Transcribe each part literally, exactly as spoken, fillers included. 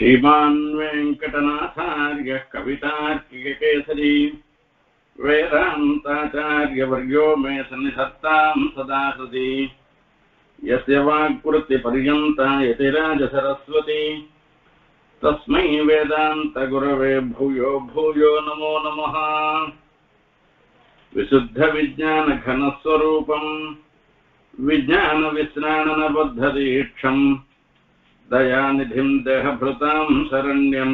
श्रीमान् वेंकटनाथार्य कवितार्किक केसरी वेदांताचार्य वर्यो मे सन्निधत्तां सदा सति यस्य वाक्कृति पर्यन्ता यतिराज सरस्वती तस्मै वेदांत गुरवे भूयो भूयो नमो नमः। विशुद्ध विज्ञान घन स्वरूपं विज्ञान विश्राणन बद्धदीक्षं दयानिधिं देहभृतां शरण्यं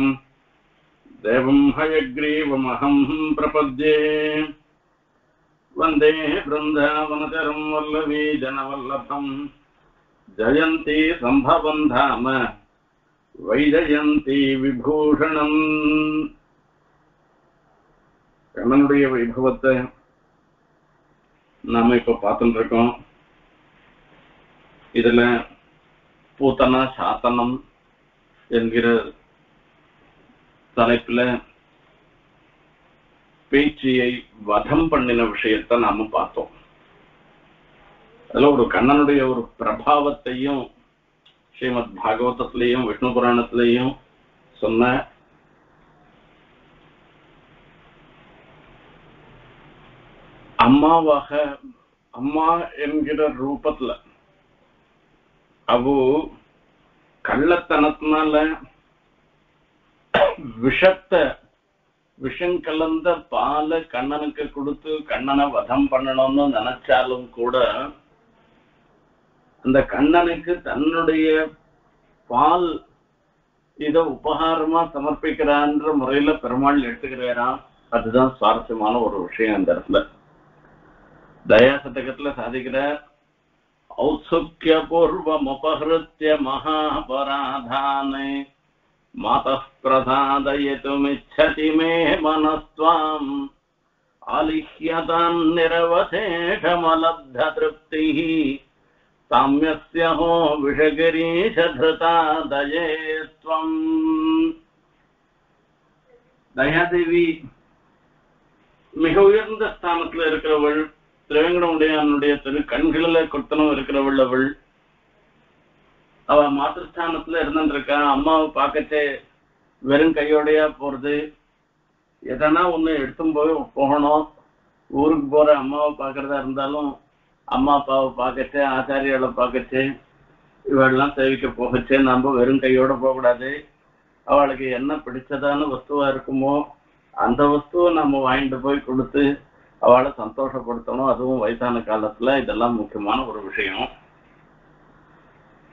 देवं हयग्रीवमहं प्रपद्ये। वंदे वृंदावनचरं वल्लवी जनवल्लभं जयन्ती संभवं धाम वैजयन्ती विभूषणं। कन्ननुடைய वैभवத்தை நாம இப்ப பார்த்துட்டு இருக்கோம். இதுல பூத்தன சாத்தனம் என்கிற தலைப்புல பேச்சியை வதம் பண்ணின விஷயத்தை நாம பார்த்தோம். அதுல ஒரு கண்ணனுடைய ஒரு பிரபாவத்தையும் ஸ்ரீமத் பாகவதத்திலையும் விஷ்ணு புராணத்திலையும் சொன்ன அம்மாவாக அம்மா என்கிற ரூபத்துல அவோ கள்ளத்தனத்தினால விஷத்தை விஷம் கலந்த பாலை கண்ணனுக்கு கொடுத்து கண்ணனை வதம் பண்ணணும்னு நினைச்சாலும் கூட அந்த கண்ணனுக்கு தன்னுடைய பால் இதை உபகாரமா சமர்ப்பிக்கிறான்ற முறையில பெருமாள் எடுத்துக்கிறாரா, அதுதான் சுவாரஸ்யமான ஒரு விஷயம். அந்த இடத்துல தயா சதகத்துல சாதிக்கிறார். औत्सुक्य पूर्वमुपहृत्य महापराधाने मातः प्रसादयितुमिच्छति मे मनस्त्वाम् आलिख्यतां निरवशेषमलब्धतृप्तिः साम्यस्य हो विषगिरीश धृता दये त्वम्। दयादेवी மிக உயர்ந்த ஸ்தானத்தில் இருக்கிறவள், திருவேங்கடமுடையானுடைய திரு கண்களில கொத்தனம் இருக்கிறவள்ளவள், அவ மாத்திருஸ்தானத்துல இருந்துருக்கா. அம்மாவை பார்க்கச்சே வெறும் கையோடையா போறது, எதனா ஒண்ணு எடுத்தும் போய் போகணும். ஊருக்கு போற அம்மாவை பார்க்கறதா இருந்தாலும் அம்மா அப்பாவை பார்க்கச்சே ஆச்சாரியாவை பார்க்கச்சே இவெல்லாம் சேவிக்க போகச்சே நம்ம வெறும் கையோட போகக்கூடாது. அவளுக்கு என்ன பிடிச்சதான வஸ்துவா இருக்குமோ அந்த வஸ்துவை நம்ம வாங்கிட்டு போய் கொடுத்து அவளை சந்தோஷப்படுத்தணும். அதுவும் வயசான காலத்துல இதெல்லாம் முக்கியமான ஒரு விஷயம்.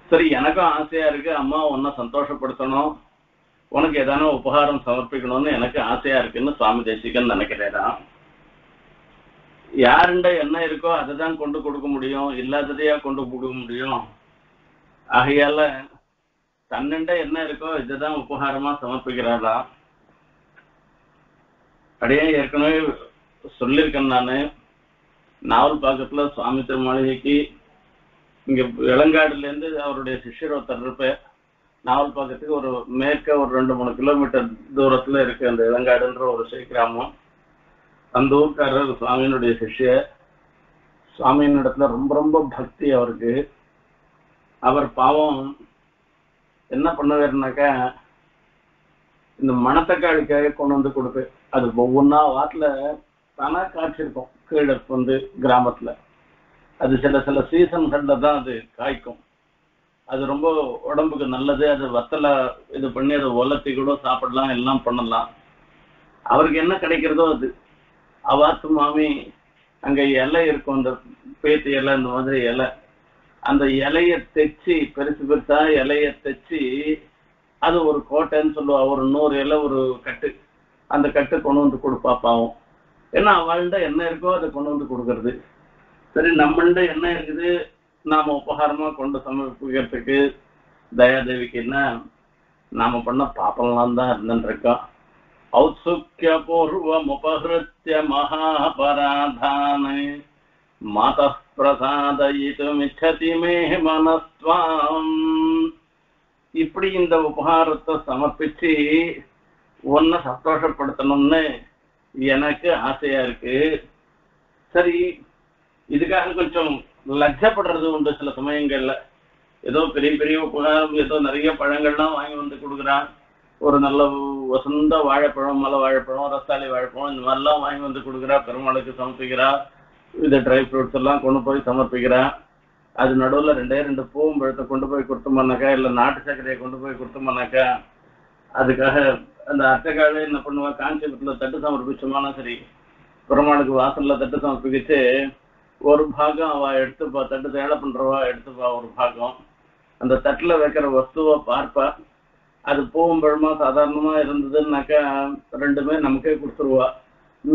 சரி, எனக்கும் ஆசையா இருக்கு அம்மா உன்னை சந்தோஷப்படுத்தணும், உனக்கு ஏதான உபகாரம் சமர்ப்பிக்கணும்னு எனக்கு ஆசையா இருக்குன்னு சுவாமி தேசிகன் நினைக்கிறேடா. யாருண்ட என்ன இருக்கோ அதுதான் கொண்டு கொடுக்க முடியும், இல்லாததையா கொண்டு கொடுக்க முடியும். ஆகையால தன்னிண்ட என்ன இருக்கோ இதுதான் உபகாரமா சமர்ப்பிக்கிறாரா. அப்படியே ஏற்கனவே சொல்லியிருக்கேன் நானு, நாவல் பாக்கத்துல சுவாமி திருமாளிகைக்கு இங்க இளங்காடுல இருந்து அவருடைய சிஷ்யர் ஒருத்தர் இருப்பேன். நாவல் பாக்கத்துக்கு ஒரு மேற்க ஒரு ரெண்டு மூணு கிலோமீட்டர் தூரத்துல இருக்கு அந்த இளங்காடுன்ற ஒரு ஸ்ரீ கிராமம். அந்த ஊருக்காரர் சுவாமியினுடைய சிஷ்யர். சுவாமியின் இடத்துல ரொம்ப ரொம்ப பக்தி அவருக்கு. அவர் பாவம் என்ன பண்ணுவாருனாக்கா, இந்த மணத்தக்காளிக்காக கொண்டு வந்து கொடுப்பேன். அது ஒவ்வொன்னா வாட்டில தானா காய்ச்சிருக்கும் கீழே வந்து கிராமத்துல. அது சில சில சீசன்கள்ல தான் அது காய்க்கும். அது ரொம்ப உடம்புக்கு நல்லது. அது வத்தலை இது பண்ணி அதை ஒலத்தி கூட சாப்பிடலாம், எல்லாம் பண்ணலாம். அவருக்கு என்ன கிடைக்கிறதோ அது. அவாத்து மாமி அங்க இலை இருக்கும், அந்த பேத்து இலை, இந்த மாதிரி இலை. அந்த இலைய தைச்சு பெருசு பெருசா இலைய தைச்சு அது ஒரு கோட்டைன்னு சொல்லுவா. ஒரு நூறு இலை ஒரு கட்டு, அந்த கட்டு கொண்டு வந்து கொடுப்பா. பாவம் ஏன்னா அவள்கிட்ட என்ன இருக்கோ அதை கொண்டு வந்து கொடுக்கறது. சரி, நம்மள்கிட்ட என்ன இருக்குது நாம உபகாரமா கொண்டு சமர்ப்பிக்கிறதுக்கு தயாதேவிக்கு என்ன நாம பண்ண பாப்பெல்லாம் தான் இருந்துருக்கோம். ஔத்சுக்ய பூர்வம் உபஹிருத்ய மகாபராதானே மாதப் பிரசாதயிதுமிச்சதி மே மனஸ்த்வாம். இப்படி இந்த உபகாரத்தை சமர்ப்பிச்சு ஒன்ன சந்தோஷப்படுத்தணும்னு எனக்கு ஆசையா இருக்கு. சரி, இதுக்காக கொஞ்சம் லட்சப்படுறது உண்டு. சில சமயங்கள்ல ஏதோ பெரிய பெரிய உபகாரம், ஏதோ நிறைய பழங்கள்லாம் வாங்கி வந்து கொடுக்குறான், ஒரு நல்ல வசந்த வாழைப்பழம் மலை வாழைப்பழம் ரசாலி வாழைப்பழம் இந்த மாதிரிலாம் வாங்கி வந்து கொடுக்குறா, பெருமாளுக்கு சமைப்பிக்கிறா, இந்த ட்ரை ஃப்ரூட்ஸ் எல்லாம் கொண்டு போய் சமர்ப்பிக்கிறா. அது நடுவில் ரெண்டே ரெண்டு பூவும் பழத்தை கொண்டு போய் கொடுத்தோம்னாக்கா இல்லை நாட்டு சர்க்கரையை கொண்டு போய் கொடுத்தோம்னாக்கா, அதுக்காக அந்த அர்த்தக்காவே என்ன பண்ணுவா, காஞ்சிபுரத்தில் தட்டு சமர்ப்பிச்சோம்னா சரி பெருமாளுக்கு வாசலில் தட்டு சமர்ப்பிக்கிச்சு ஒரு பாகம் அவள் எடுத்துப்பா, தட்டு தயாரை பண்ணுறவா எடுத்துப்பா ஒரு பாகம், அந்த தட்டில் வைக்கிற வஸ்துவை பார்ப்பா, அது பூவும் பழமா சாதாரணமாக இருந்ததுன்னாக்கா ரெண்டுமே நமக்கே கொடுத்துருவா,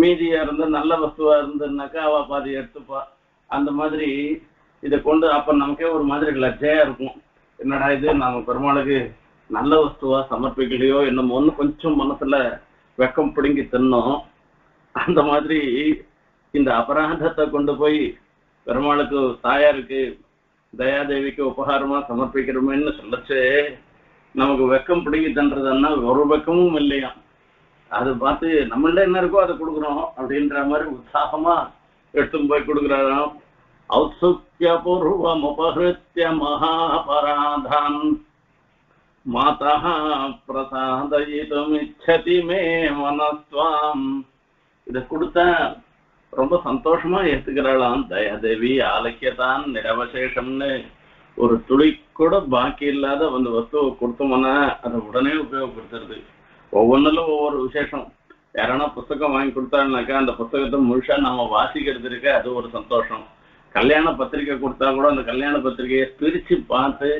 மீதியாக இருந்து நல்ல வஸ்துவாக இருந்ததுனாக்கா அவள் பாதி எடுத்துப்பா. அந்த மாதிரி இதை கொண்டு அப்போ நமக்கே ஒரு மாதிரி லட்சையாக இருக்கும், என்னடா இது நம்ம பெருமாளுக்கு நல்ல வஸ்துவா சமர்ப்பிக்கலையோ என்னமோ ஒன்று கொஞ்சம் மனசில் வெக்கம் பிடுங்கி தின்னோம். அந்த மாதிரி இந்த அபராதத்தை கொண்டு போய் பெருமாளுக்கு தாயாருக்கு தயாதேவிக்கு உபகாரமாக சமர்ப்பிக்கிறோமேன்னு சொல்லச்சு நமக்கு வெக்கம் பிடிங்கி தன்றதுன்னா ஒரு வெக்கமும் இல்லையா, அது பார்த்து நம்மள்ட என்ன இருக்கோ அதை கொடுக்குறோம் அப்படின்ற மாதிரி உற்சாகமாக எடுத்து போய் கொடுக்குறாராம். ஔத்சுக்கிய பூர்வம் உபஹிருத்ய மகாபராதான் மாதா பிரசாதயிதும் இச்சதி மே மனஸ்வாம். இதை கொடுத்தா ரொம்ப சந்தோஷமா ஏத்துக்கிறாளாம் தயாதேவி. ஆலக்கியதான் நிரவசேஷம்னு ஒரு துளி கூட பாக்கி இல்லாத அந்த வஸ்துவை கொடுத்தோம்னா அதை உடனே உபயோகப்படுத்துறது. ஒவ்வொன்றிலும் ஒவ்வொரு விசேஷம், யாரானா புஸ்தகம் வாங்கி கொடுத்தாங்கனாக்கா அந்த புஸ்தகத்தை முழுசா நம்ம வாசிக்கிறது இருக்க, அது ஒரு சந்தோஷம். கல்யாண பத்திரிக்கை கொடுத்தா கூட அந்த கல்யாண பத்திரிக்கையை பிரிச்சு பார்த்து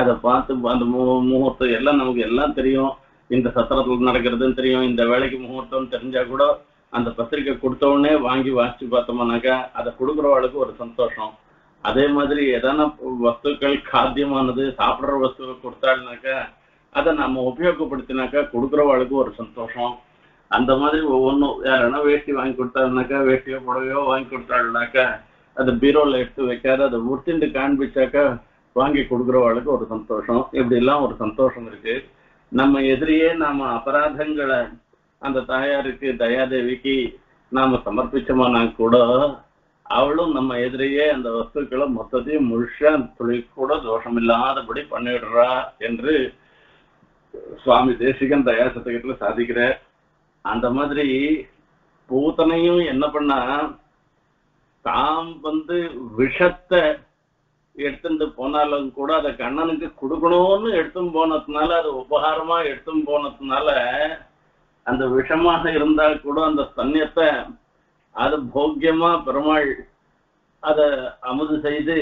அதை பார்த்து அந்த மூ முகூர்த்தம் எல்லாம் நமக்கு எல்லாம் தெரியும், இந்த சத்திரத்துல நடக்கிறதுன்னு தெரியும், இந்த வேலைக்கு முகூர்த்தம் தெரிஞ்சா கூட அந்த பத்திரிக்கை கொடுத்தோடனே வாங்கி வாசிச்சு பார்த்தோம்னாக்கா அதை கொடுக்குறவளுக்கு ஒரு சந்தோஷம். அதே மாதிரி எதான வஸ்துக்கள் காத்தியமானது சாப்பிட்ற வஸ்துவை கொடுத்தாள்னாக்கா அதை நம்ம உபயோகப்படுத்தினாக்கா கொடுக்குறவளுக்கு ஒரு சந்தோஷம். அந்த மாதிரி ஒவ்வொன்றும் யாரானா வேஷ்டி வாங்கி கொடுத்தாள்னாக்கா வேஷ்டியோ புடவையோ வாங்கி கொடுத்தாள்னாக்கா அதை பீரோவில் எடுத்து வைக்காத அதை உடுத்திண்டு காண்பிச்சாக்கா வாங்கி கொடுக்குறவளுக்கு ஒரு சந்தோஷம். இப்படிலாம் ஒரு சந்தோஷம் இருக்கு. நம்ம எதிரியே நாம் அபராதங்களை அந்த தாயாருக்கு தயாதேவிக்கு நாம சமர்ப்பிச்சோம்னா கூட அவளும் நம்ம எதிரியே அந்த வஸ்துக்களை மொத்தத்தையும் முழுசா துளி கூட தோஷம் இல்லாதபடி பண்ணிடுறா என்று சுவாமி தேசிகன் தயார் சதகத்துல சாதிக்கிற. அந்த மாதிரி பூத்தனையும் என்ன பண்ணா தாம் வந்து விஷத்தை எடுத்துட்டு போனாலும் கூட அதை கண்ணனுக்கு கொடுக்கணும்னு எடுத்துன்னு போனதுனால அது உபகாரமா எடுத்துன்னு போனதுனால அந்த விஷமாக இருந்தால் கூட அந்த தண்ணியத்தை அது போக்கியமா பெருமாள் அதை அமுது செய்து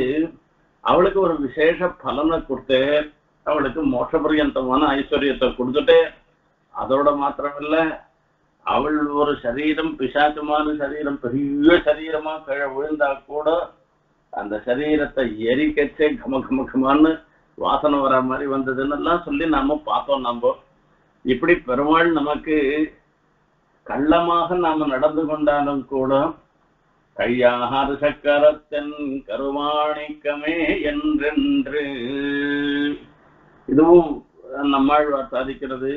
அவளுக்கு ஒரு விசேஷ பலனை கொடுத்து அவளுக்கு மோட்ச பரியந்தமான ஐஸ்வர்யத்தை கொடுத்துட்டு அதோட மாத்திரமில்ல அவள் ஒரு சரீரம் பிசாச்சமான சரீரம் பெரிய சரீரமா கீழே விழுந்தா கூட அந்த சரீரத்தை எரிக்கச்சே கம கமக்கமான்னு வாசனை வர மாதிரி வந்ததுன்னெல்லாம் சொல்லி நாம பார்த்தோம். நம்ம இப்படி பெருமாள் நமக்கு கள்ளமாக நாம நடந்து கொண்டாலும் கூட கையாகாத சக்கரத்தன் கருமாணிக்கமே என்றென்று இதுவும் நம்மாழ்வார் சாதிக்கிறது.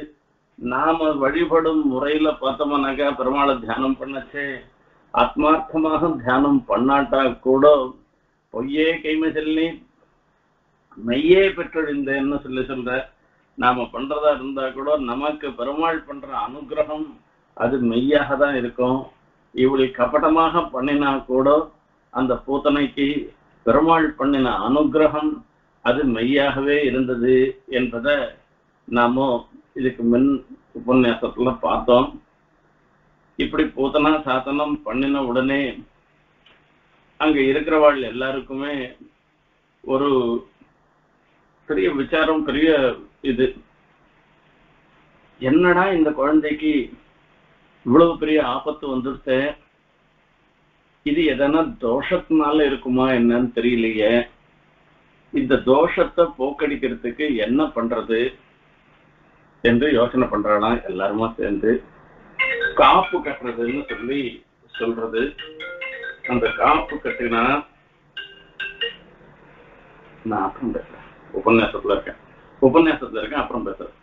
நாம வழிபடும் முறையில பார்த்தோம்னாக்கா பெருமாளை தியானம் பண்ணச்சே ஆத்மார்த்தமாக தியானம் பண்ணாட்டா கூட பொய்யே கைமை சொல்லி மெய்யே பெற்றெழுந்தேன்னு சொல்லி சொல்ற நாம பண்றதா இருந்தா கூட நமக்கு பெருமாள் பண்ற அனுகிரகம் அது மெய்யாக தான் இருக்கும். இவளை கபடமாக பண்ணினா கூட அந்த பூத்தனைக்கு பெருமாள் பண்ணின அனுகிரகம் அது மெய்யாகவே இருந்தது என்பதை நாம இதுக்கு முன் உபன்யாசத்துல பார்த்தோம். இப்படி பூத்தனா சாதனம் பண்ணின உடனே அங்க இருக்கிறவாள் எல்லாருக்குமே ஒரு பெரிய விசாரம், பெரிய இது, என்னடா இந்த குழந்தைக்கு இவ்வளவு பெரிய ஆபத்து வந்துருச்சு, இது எதனா தோஷத்தினால இருக்குமா என்னன்னு தெரியலையே, இந்த தோஷத்தை போக்கடிக்கிறதுக்கு என்ன பண்றது என்று யோசனை பண்றானா எல்லாருமா சேர்ந்து காப்பு கட்டுறதுன்னு சொல்லி சொல்றது. அந்த காப்பு கட்டினா நான் அப்புறம் பேசுறேன், உபன்யாசத்துல இருக்கேன் உபன்யாசத்துல இருக்கேன் அப்புறம் பேசுறேன்.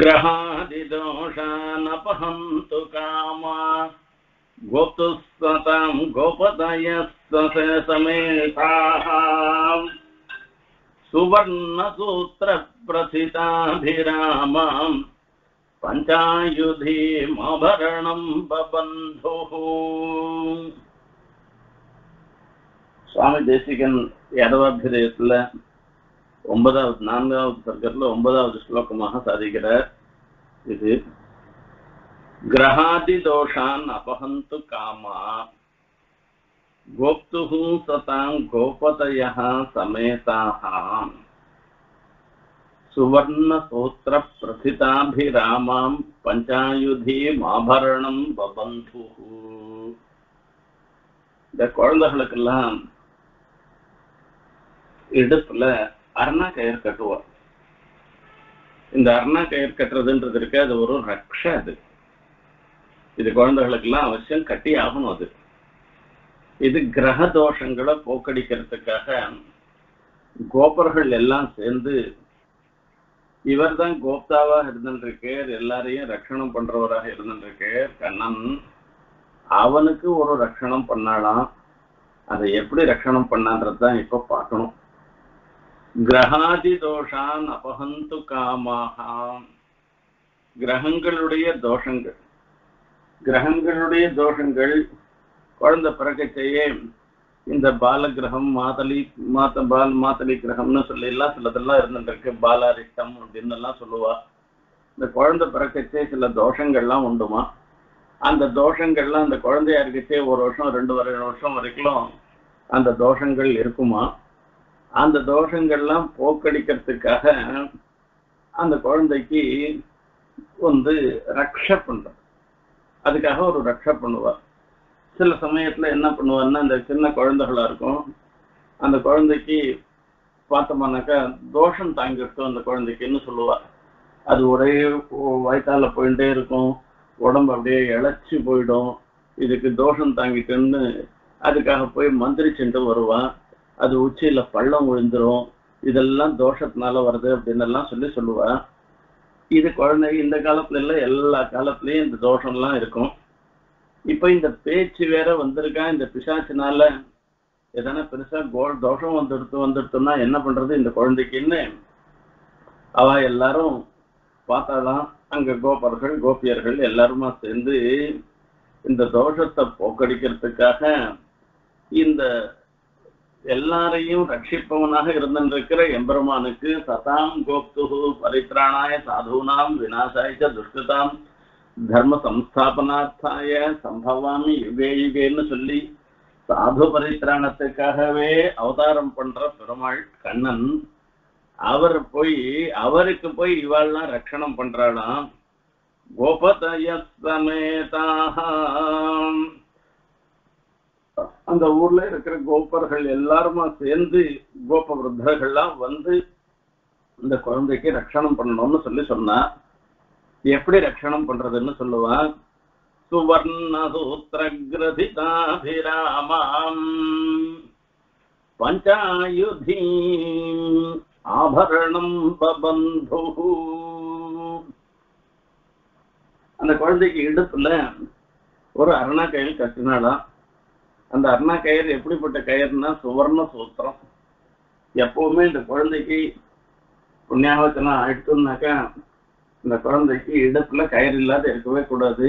கிரஹாதி தோஷான் அபஹந்து காமா கோப்துஸ்ததாம் கோபதயஸ்தசேஷமேதாஹாம் सुवर्णसूत्र प्रथिताभिरामं पंचायुधिमाभरणं बबन्धुः। स्वामी देशिकन यादवाभिधेयत्तुल ओंबदावद नान्गावद सर्गत्तुल ओंबदावद श्लोकमाह साधिक्किरार। इदु ग्रहादि दोषान् अपहन्तु कामा गोप्तुः सतां गोपतयः समेताः सुवर्णसूत्र प्रथिताभिरामां पंचायुधिमाभरणं बबन्धुः। இந்த குழந்தைகளுக்கெல்லாம் இடுப்புல அர்ணா கயிறு கட்டுவார். இந்த அர்ணா கயிறு கட்டுறதுன்றது இருக்கு, அது ஒரு ரக்ஷை. அது இது குழந்தைகளுக்கெல்லாம் அவசியம் கட்டி ஆகணும். அது இது கிரக தோஷங்களை போக்கடிக்கிறதுக்காக கோபர்கள் எல்லாம் சேர்ந்து இவர் தான் கோப்தாவாக இருந்துருக்கார், எல்லாரையும் ரட்சணம் பண்றவராக இருந்துருக்கார். கண்ணன் அவனுக்கு ஒரு ரட்சணம் பண்ணலாம். அதை எப்படி ரட்சணம் பண்ணான்றதுதான் இப்ப பார்க்கணும். கிரகாதி தோஷான் அபஹந்து காமாக, கிரகங்களுடைய தோஷங்கள் கிரகங்களுடைய தோஷங்கள் குழந்தை பிறக்கச்சையே இந்த பாலகிரகம் மாதலி மாத பால் மாதலி கிரகம்னு சொல்லலாம். சிலதெல்லாம் இருந்துருக்கு, பாலாரிஷ்டம் அப்படின்னு எல்லாம் சொல்லுவா. இந்த குழந்தை பிறக்கச்சே சில தோஷங்கள்லாம் உண்டுமா. அந்த தோஷங்கள்லாம் அந்த குழந்தையா இருக்கச்சே ஒரு வருஷம் ரெண்டு வருஷம் வரைக்கும் அந்த தோஷங்கள் இருக்குமா. அந்த தோஷங்கள்லாம் போக்கடிக்கிறதுக்காக அந்த குழந்தைக்கு வந்து ரக்ஷை பண்றது, அதுக்காக ஒரு ரக்ஷை பண்ணுவார். சில சமயத்துல என்ன பண்ணுவாருன்னா, அந்த சின்ன குழந்தைகளா இருக்கும் அந்த குழந்தைக்கு பார்த்தோம்னாக்கா தோஷம் தாங்கிருக்கும் அந்த குழந்தைக்குன்னு சொல்லுவா. அது ஒரே வயிற்றால போயிட்டே இருக்கும், உடம்பு அப்படியே இழைச்சி போயிடும். இதுக்கு தோஷம் தாங்கிட்டுன்னு அதுக்காக போய் மந்திரிச்சுட்டு வருவான். அது உச்சியில பள்ளம் விழுந்துரும். இதெல்லாம் தோஷத்தினால வருது அப்படின்னு எல்லாம் சொல்லி சொல்லுவா. இது குழந்தை இந்த காலத்துல இல்லை, எல்லா காலத்துலயும் இந்த தோஷம்லாம் இருக்கும். இப்ப இந்த பேச்சு வேற வந்திருக்கா. இந்த பிசாசினால எதனா பெருசா கோ தோஷம் வந்துடுத்து வந்துடுத்துன்னா என்ன பண்றது இந்த குழந்தைக்குன்னு அவ எல்லாரும் பார்த்தாதான் அங்க கோபர்கள் கோபியர்கள் எல்லாருமா சேர்ந்து இந்த தோஷத்தை போக்கடிக்கிறதுக்காக இந்த எல்லாரையும் ரட்சிப்பவனாக இருந்திருக்கிற எம்பெருமானுக்கு சதாம் கோப்துகு பரித்ராணாய சாதுனாம் விநாசாய்ச்ச துஷ்டதாம் தர்ம சம்ஸ்தாபனார்த்தாய சம்பவாமி யுகே யுகேன்னு சொல்லி சாது பரித்ராணத்துக்காகவே அவதாரம் பண்ற பெருமாள் கண்ணன் அவர் போய் அவருக்கு போய் இவாள்லாம் ரட்சணம் பண்றாளாம். கோபதய சமேதாக அந்த ஊர்ல இருக்கிற கோபர்கள் எல்லாருமா சேர்ந்து கோப விருத்தர்கள்லாம் வந்து இந்த குழந்தைக்கு ரட்சணம் பண்ணணும்னு சொல்லி சொன்னா. எப்படி ரட்சணம் பண்றதுன்னு சொல்லுவா. சுவர்ணசூத்ரகிரதிதாபிராமம் பஞ்சாயுதி ஆபரணம் பபந்துஹு. அந்த குழந்தைக்கு இடுப்புல ஒரு அருணா கயிறு கட்டினாலாம். அந்த அருணா கயிறு எப்படிப்பட்ட கயிறுனா சுவர்ண சூத்திரம். எப்பவுமே இந்த குழந்தைக்கு புண்ணியாவச்சனம் ஆயிடுச்சுனாக்கா இந்த குழந்தைக்கு இடுப்புல கயிறு இல்லாத இருக்கவே கூடாது.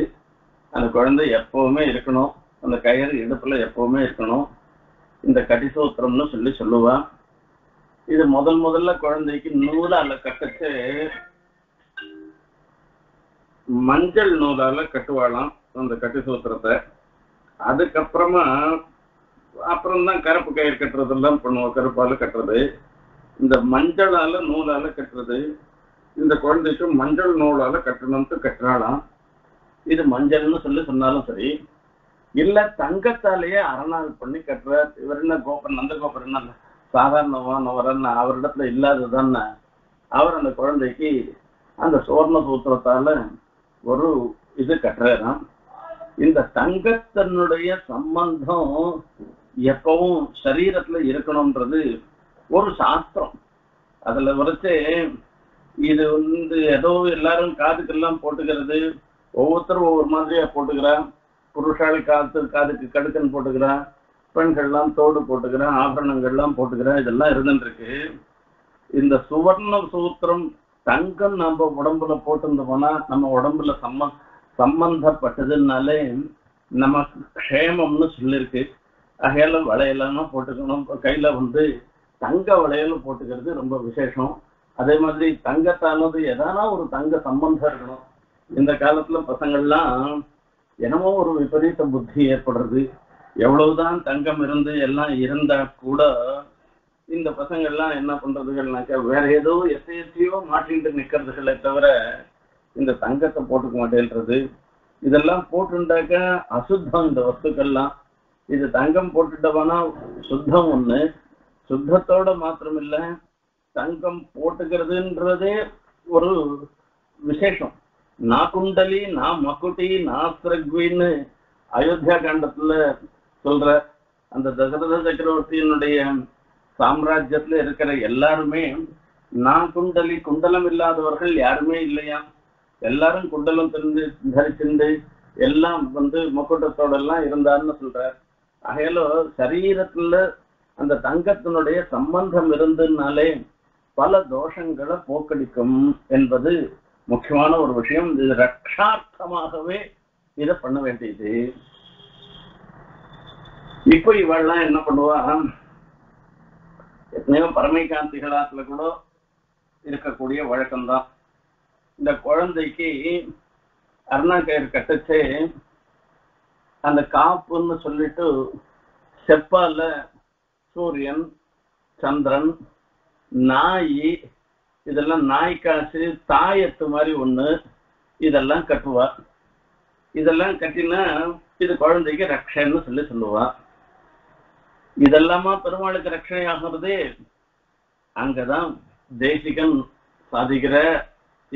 அந்த குழந்தை எப்பவுமே இருக்கணும், அந்த கயிறு இடுப்புல எப்பவுமே இருக்கணும். இந்த கடிசூத்திரம்னு சொல்லி சொல்லுவா. இது முதல் முதல்ல குழந்தைக்கு நூலால கட்டுச்சு, மஞ்சள் நூலால கட்டுவாளாம் அந்த கடிசூத்திரத்தை. அதுக்கப்புறமா அப்புறம்தான் கருப்பு கயிறு கட்டுறது எல்லாம் பண்ணுவோம், கருப்பால கட்டுறது. இந்த மஞ்சளால நூலால கட்டுறது இந்த குழந்தைக்கு மஞ்சள் நூலால கட்டணும்னு கட்டுறாளாம். இது மஞ்சள்னு சொல்லி சொன்னாலும் சரி, இல்ல தங்கத்தாலேயே அரணாள் பண்ணி கட்டுற. இவர் என்ன கோபர் நந்த கோபர் என்ன சாதாரணமானவரன்னு அவரிடத்துல இல்லாததான் அவர் அந்த குழந்தைக்கு அந்த சுவர்ண சூத்திரத்தால ஒரு இது கட்டுறாராம். இந்த தங்கத்தனுடைய சம்பந்தம் எப்பவும் சரீரத்துல இருக்கணும்ன்றது ஒரு சாஸ்திரம். அதுல வரைச்சே இது வந்து ஏதோ எல்லாரும் காதுக்கெல்லாம் போட்டுக்கிறது, ஒவ்வொருத்தரும் ஒவ்வொரு மாதிரியா போட்டுக்கிறான். புருஷாளி காது காதுக்கு கடுக்கன் போட்டுக்கிறான், பெண்கள்லாம் தோடு போட்டுக்கிறான், ஆபரணங்கள்லாம் போட்டுக்கிறான். இதெல்லாம் இருந்துருக்கு. இந்த சுவர்ண சூத்திரம் தங்கம் நம்ம உடம்புல போட்டிருந்தோம்னா நம்ம உடம்புல சம்ம சம்பந்தப்பட்டதுனாலே நமக்கு க்ஷேமம்னு சொல்லிருக்கு. அகையில வளையலாம போட்டுக்கணும், கையில வந்து தங்க வளையல் போட்டுக்கிறது ரொம்ப விசேஷம். அதே மாதிரி தங்கத்தானது எதானா ஒரு தங்க சம்பந்தம் இருக்கணும். இந்த காலத்துல பசங்கள்லாம் என்னமோ ஒரு விபரீத புத்தி ஏற்படுறது. எவ்வளவுதான் தங்கம் இருந்து எல்லாம் இருந்தா கூட இந்த பசங்கள்லாம் என்ன பண்றதுகள்னாக்கா வேற ஏதோ எசையத்தையோ மாட்டின்ட்டு நிக்கிறதுகளை தவிர இந்த தங்கத்தை போட்டுக்க மாட்டேன்றது. இதெல்லாம் போட்டுண்டாக்க அசுத்தம் இந்த வஸ்துக்கள்லாம். இது தங்கம் போட்டுட்டவனா சுத்தம் ஒண்ணு, சுத்தத்தோட மாத்திரம் இல்லை தங்கம் போட்டுக்கிறதுன்றதே ஒரு விசேஷம். நா குண்டலி நா மக்குட்டி நா ஸ்ரக்வின்னு அயோத்தியா காண்டத்துல சொல்ற அந்த தசரத சக்கரவர்த்தியினுடைய சாம்ராஜ்யத்துல இருக்கிற எல்லாருமே நா குண்டலி குண்டலம் இல்லாதவர்கள் யாருமே இல்லையா. எல்லாரும் குண்டலம் திருந்து தரிச்சிருந்து எல்லாம் வந்து மக்குட்டத்தோட எல்லாம் இருந்தாருன்னு சொல்ற. அகையில சரீரத்துல அந்த தங்கத்தினுடைய சம்பந்தம் இருந்ததுனாலே பல தோஷங்களை போக்கடிக்கும் என்பது முக்கியமான ஒரு விஷயம். இது ரட்சார்த்தமாகவே இதை பண்ண வேண்டியது. இப்ப இவெல்லாம் என்ன பண்ணுவா, எத்தனையோ பரமைகாந்திகளாத்துல கூட இருக்கக்கூடிய வழக்கம்தான். இந்த குழந்தைக்கு அருணாக்கயிறு கட்டச்சு அந்த காப்புன்னு சொல்லிட்டு செப்பால சூரியன் சந்திரன் நாயி இதெல்லாம் நாய்க்காசு தாயத்து மாதிரி ஒண்ணு இதெல்லாம் கட்டுவா. இதெல்லாம் கட்டினா இது குழந்தைக்கு ரக்ஷன்னு சொல்லி சொல்லுவா. இதெல்லாமா பெருமாளுக்கு ரக்ஷை ஆகிறது. அங்கதான் தேசிகன் சாதிக்கிற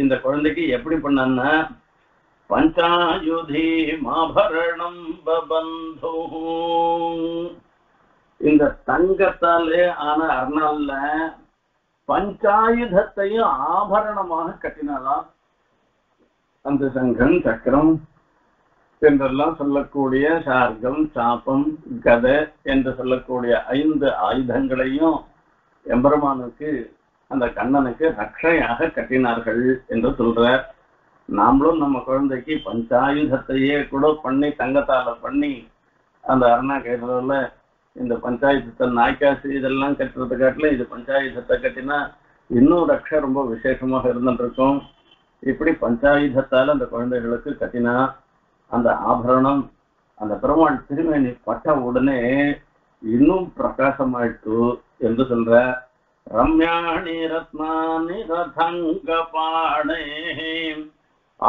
இந்த குழந்தைக்கு எப்படி பண்ணா, பஞ்சாயுதி மாபரணம் பபந்தோ இந்த தங்கத்தாலே ஆன அர்ணால பஞ்சாயுதத்தையும் ஆபரணமாக கட்டினாலாம். அந்த சங்கம் சக்கரம் என்றெல்லாம் சொல்லக்கூடிய சார்கம் சாப்பம் கதை என்று சொல்லக்கூடிய ஐந்து ஆயுதங்களையும் எம்பெருமானுக்கு அந்த கண்ணனுக்கு ரக்ஷையாக கட்டினார்கள் என்று சொல்ற. நாமளும் நம்ம குழந்தைக்கு பஞ்சாயுதத்தையே கூட பண்ணி தங்கத்தால பண்ணி அந்த அருணா கயிறுல இந்த பஞ்சாயுதத்தை நாய்க்காசு இதெல்லாம் கட்டுறது காட்டில இது பஞ்சாயுதத்தை கட்டினா இன்னும் ரக்ஷை ரொம்ப விசேஷமாக இருந்துட்டு இருக்கும். இப்படி பஞ்சாயுதத்தால் அந்த குழந்தைகளுக்கு கட்டினா அந்த ஆபரணம் அந்த பெருமாள் திருமேனி பட்ட உடனே இன்னும் பிரகாசமாயிட்டு என்று சொல்ற. ரம்யாணி ரத்னானி ரதங்க பாணே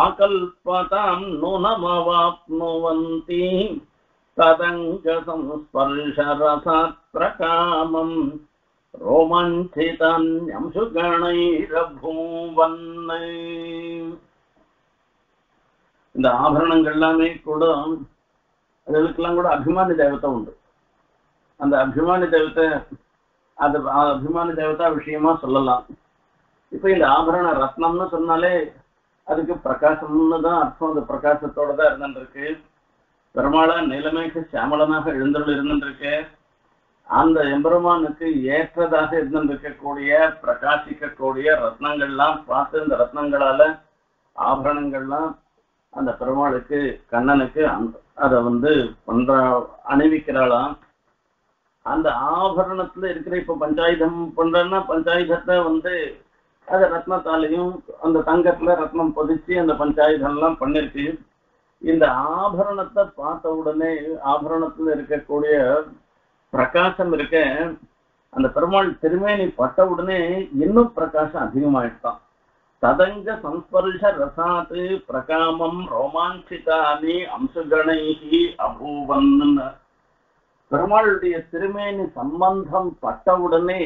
ஆகல்பதாம் நுணமவாப்னுவந்தி ததங்க சம்ஸ்பர்ஷரசாத்ரகாமம் ரோமாஞ்சிதான்யம் சுகணைரபூவன். இந்த ஆபரணங்கள் எல்லாமே கூட அதுக்கெல்லாம் கூட அபிமானி தேவதை உண்டு. அந்த அபிமானி தேவதை அது அபிமானி தேவதா விஷயமா சொல்லலாம். இப்ப இந்த ஆபரண ரத்னம்னு சொன்னாலே அதுக்கு பிரகாசம்னு தான் அர்த்தம். அந்த பிரகாசத்தோட தான் இருந்துருக்கு. பெருமாளா நிலைமைக்கு சாமலனாக எழுந்தருள் இருந்துருக்கு. அந்த எம்பெருமானுக்கு ஏற்றதாக இருந்திருக்கக்கூடிய பிரகாசிக்கக்கூடிய ரத்னங்கள்லாம் பார்த்து இந்த ரத்னங்களால ஆபரணங்கள்லாம் அந்த பெருமாளுக்கு கண்ணனுக்கு அதை வந்து பண்ற அணிவிக்கிறாளாம். அந்த ஆபரணத்துல இருக்கிற இப்ப பஞ்சாயுதம் பண்றன்னா பஞ்சாயுதத்தை வந்து அது ரத்னத்தாலையும் அந்த தங்கத்துல ரத்னம் பொதிச்சு அந்த பஞ்சாயுதம் எல்லாம் பண்ணிருக்கு. இந்த ஆபரணத்தை பார்த்த உடனே ஆபரணத்துல இருக்கக்கூடிய பிரகாசம் இருக்க அந்த பெருமாள் திருமேனி பட்ட உடனே இன்னும் பிரகாசம் அதிகமாயிட்டான். ததங்க சம்ஸ்பர்ஷ ரசாத்து பிரகாமம் ரோமாஞ்சிதானி அம்சுகணைகி அபூவன். பெருமாளுடைய திருமேனி சம்பந்தம் பட்டவுடனே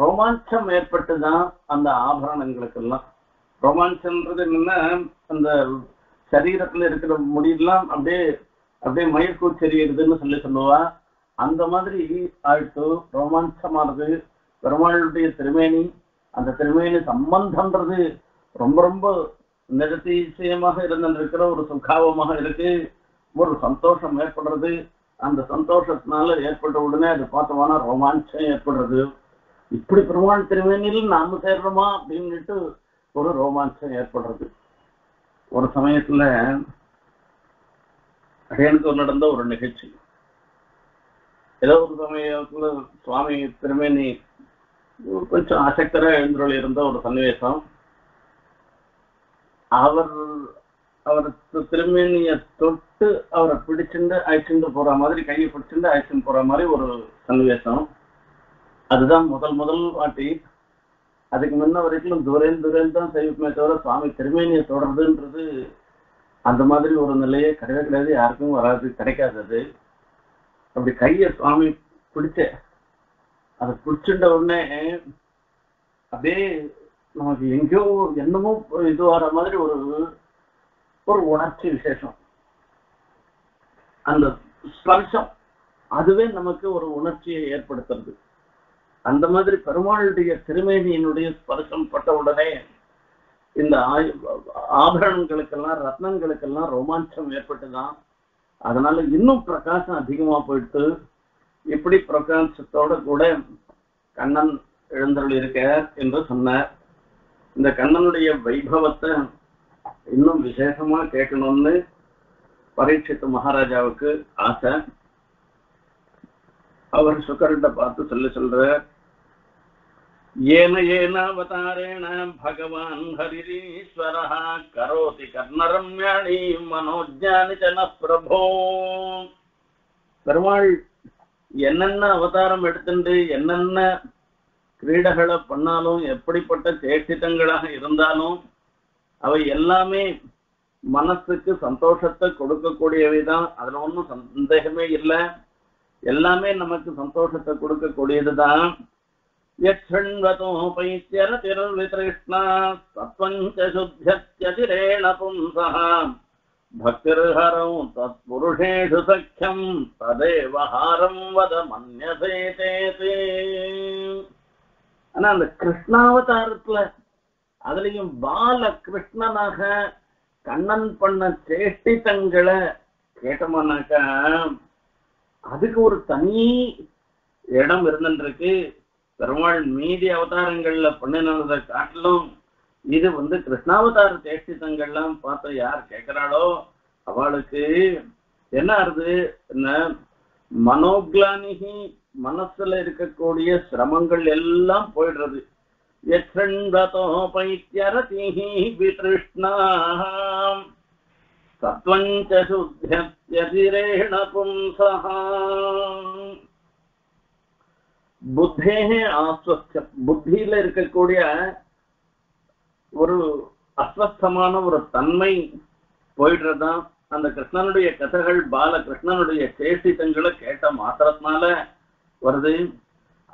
ரோமாஞ்சம் ஏற்பட்டுதான் அந்த ஆபரணங்களுக்கெல்லாம். ரோமாஞ்சம்ன்றது என்னன்னா அந்த சரீரத்துல இருக்கிற முடியெல்லாம் அப்படியே அப்படியே மயிர்கூச்செறியுதுன்னு சொல்லி சொல்லுவா. அந்த மாதிரி ஆயிட்டு ரோமாஞ்சமானது பெருமாளுடைய திருமேனி. அந்த திருமேனி சம்பந்தம்ன்றது ரொம்ப ரொம்ப நிரதிசயமாக இருந்திருக்கிற ஒரு சுகாவமாக இருக்கு. ஒரு சந்தோஷம் ஏற்படுறது. அந்த சந்தோஷத்தினால ஏற்பட்ட உடனே அது பார்த்தோம்னா ரோமாஞ்சம் ஏற்படுறது. இப்படி பெருமாள் திருமேனியில் நாம் சேர்றோமா அப்படின்னுட்டு ஒரு ரோமான்சம் ஏற்படுறது. ஒரு சமயத்துல அடையாளத்தூர் நடந்த ஒரு நிகழ்ச்சி, ஏதோ ஒரு சமயத்துல சுவாமி திருமேனி கொஞ்சம் அசக்தரா எழுந்தொழி இருந்த ஒரு சன்னிவேசம். அவர் அவர் திருமேனிய தொட்டு அவரை பிடிச்சுண்டு அழிச்சுட்டு போற மாதிரி, கையை பிடிச்சுட்டு அழிச்சுட்டு போற மாதிரி ஒரு சன்னிவேசம். அதுதான் முதல் முதல் வாட்டி. அதுக்கு முன்ன வரைக்கும் துரையில் துரையில் தான் செய்யுமே தவிர சுவாமி திருமேனியை தொடர்றதுன்றது அந்த மாதிரி ஒரு நிலையே கிடையவே கிடையாது, யாருக்கும் வராது, கிடைக்காதது. அப்படி கையை சுவாமி பிடிச்ச, அதை பிடிச்சுட்ட உடனே அப்படியே நமக்கு எங்கேயோ என்னமோ இது வர மாதிரி ஒரு ஒரு உணர்ச்சி விசேஷம். அந்த ஸ்பர்ஷம் அதுவே நமக்கு ஒரு உணர்ச்சியை ஏற்படுத்துறது. அந்த மாதிரி பெருமாளுடைய திருமேனியினுடைய ஸ்பர்சம் பட்ட உடனே இந்த ஆபரணங்களுக்கெல்லாம் ரத்னங்களுக்கெல்லாம் ரோமாஞ்சம் ஏற்பட்டுதான், அதனால இன்னும் பிரகாசம் அதிகமா போயிட்டு இப்படி பிரகாசத்தோட கூட கண்ணன் எழுந்தருள் இருக்க என்று சொன்னார். இந்த கண்ணனுடைய வைபவத்தை இன்னும் விசேஷமா கேட்கணும்னு பரீட்சித்து மகாராஜாவுக்கு ஆசை. அவர் சுக்கரத்தை பார்த்து சொல்லி சொல்ற, ஏன ஏன அவதாரேண பகவான் ஹரிரீஸ்வரஹ கரோதி கர்ணரம்யாணி மனோஜ்ஞானி ஜன பிரபோ. பெருமாள் என்னென்ன அவதாரம் எடுத்துட்டு என்னென்ன கிரீடகளை பண்ணாலும் எப்படிப்பட்ட சேஷ்டிதங்களாக இருந்தாலும் அவை எல்லாமே மனசுக்கு சந்தோஷத்தை கொடுக்கக்கூடியவைதான், அதுல ஒன்றும் சந்தேகமே இல்லை. எல்லாமே நமக்கு சந்தோஷத்தை கொடுக்கக்கூடியதுதான். பக்திர்ஹரேஷு சக்கியம் ததேவஹாரம் வத மன்யசே தேதே. ஆனா அந்த கிருஷ்ணாவதாரத்துல, அதுலயும் பால கிருஷ்ணனாக கண்ணன் பண்ண சேஷ்டிதங்களை கேட்டோம்னாக்கா அதுக்கு ஒரு தனி இடம் இருந்துருக்கு. பெருமாள் மீதி அவதாரங்கள்ல பண்ணினதை காட்டிலும் இது வந்து கிருஷ்ணாவதார சேஷ்டிதங்கள்லாம் பார்த்து யார் கேட்கிறாளோ அவளுக்கு என்ன ஆறுது, என்ன மனோக்லானிகி, மனசுல இருக்கக்கூடிய சிரமங்கள் எல்லாம் போயிடுறது. புத்தேகே ஆஸ்வஸ்த, புத்தியில இருக்கக்கூடிய ஒரு அஸ்வஸ்தமான ஒரு தன்மை போயிடுறதுதான். அந்த கிருஷ்ணனுடைய கதைகள் பாலகிருஷ்ணனுடைய சேஷிதங்களை கேட்ட மாத்திரத்தினால வருது.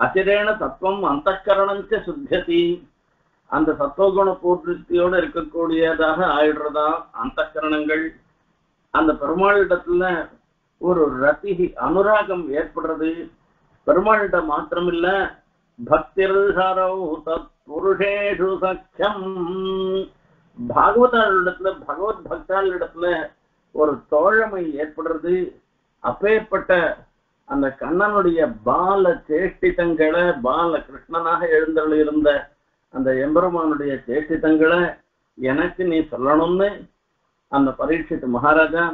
அசிரேன சத்வம் அந்த கரணஞ்ச சுத்தி, அந்த சத்வகுண பூர்த்தியோடு இருக்கக்கூடியதாக ஆயிடுறதான் அந்த கரணங்கள். அந்த பெருமாளிடத்துல ஒரு ரத்திகி அனுராகம் ஏற்படுறது. பெருமாளிட மாத்திரமில்ல, பக்திர்ஹரேஷு சக்கியம் பாகவதாளிடத்துல, பகவத் பக்தாளிடத்துல ஒரு தோழமை ஏற்படுறது. அப்பேற்பட்ட அந்த கண்ணனுடைய பால சேஷ்டிதங்களை, பால கிருஷ்ணனாக எழுந்தருள் இருந்த அந்த எம்பெருமானுடைய சேஷ்டிதங்களை எனக்கு நீ சொல்லணும்னு அந்த பரீட்சித்து மகாராஜா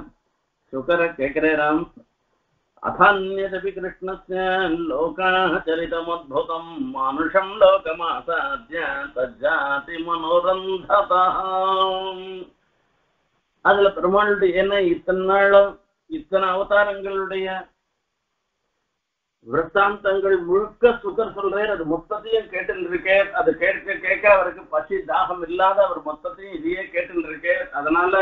சுகர கேட்கிறேராம். அதான்யதபி கிருஷ்ணஸ்ய லோகாச்சரிதமத்புதம் மனுஷம் லோகமாசாத்ய தஜ்ஜாதி மனோரந்ததாம். அதுல பெருமாளுடைய என்ன இத்தனை நாளும் இத்தனை அவதாரங்களுடைய விரத்தாந்தங்கள் முழுக்க சுகர் சொல்றார். அது மொத்தத்தையும் கேட்டு இருக்கார். அது கேட்க கேட்க அவருக்கு பசி தாகம் இல்லாத அவர் மொத்தத்தையும் இதையே கேட்டு இருக்கார். அதனால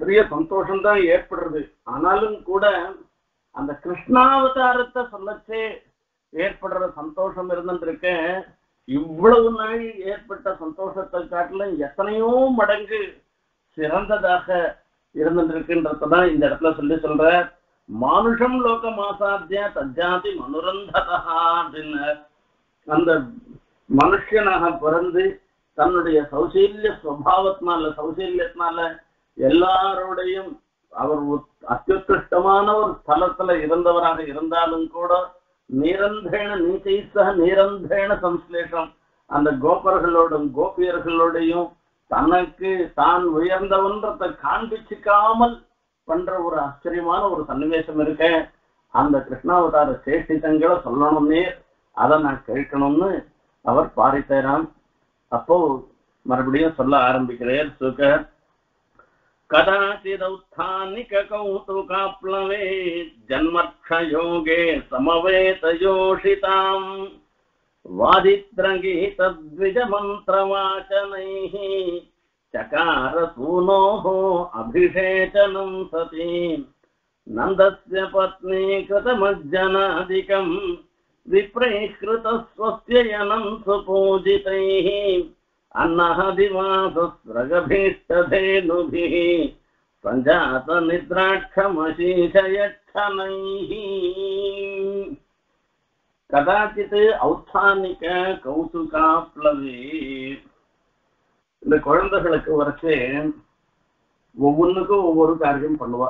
பெரிய சந்தோஷம்தான் ஏற்படுறது. ஆனாலும் கூட அந்த கிருஷ்ணாவதாரத்தை சொல்லச்சே ஏற்படுற சந்தோஷம் இருந்துருக்க, இவ்வளவு நாள் ஏற்பட்ட சந்தோஷத்தை காட்டிலும் எத்தனையோ மடங்கு சிறந்ததாக இருந்துருக்குன்றதுதான் இந்த இடத்துல சொல்லி சொல்ற. மானுஷம் லோகமாசாத்திய தஜாதி மனுரந்ததா அப்படின்னு, அந்த மனுஷனாக பிறந்து தன்னுடைய சௌசீல்ய சுவாவத்தினால, சௌசீல்யத்தினால எல்லாரோடையும் அவர் அத்தியுத்கிருஷ்டமான ஒரு ஸ்தலத்துல இருந்தவராக இருந்தாலும் கூட निरंद्रेण नीति सह निरंद्रेण संश्लेषम अंद गोपरगलोडम गोपियरगलोडयम तनक्कु तान उयर्ंदवन्रता कांबिच्चिकामल पण्र ओरु आश्चर्यमान ओरु सन्निवेशम इरुक्कु अंद कृष्णावतार चेष्टितंगळ सोल्लणुमे अदा नान केळ्कणुम्नु अवर पारितराम अप्पो मरुबडियुम सोल्ल आरंबिक्किरार सुकर कदाचिद उत्थानिक कौतुकाप्लवे जन्मक्षयोगे समवेतयोषिताम् वादित्रंगीत द्विज मंत्रवाचनैः चकार सूनोः अभिषेचनं सती नंदस्य पत्नी कृतमज्जनादिकं विप्रेकृतस्वस्ययनं सुपूजितैः अन्नादिवासस्रगभीष्टधेनुभिः संजात निद्राक्षमशीषयच्छनैः कदाचित औत्थानिक कौतुकाप्लवे वरसे वो कार्यम पड़वा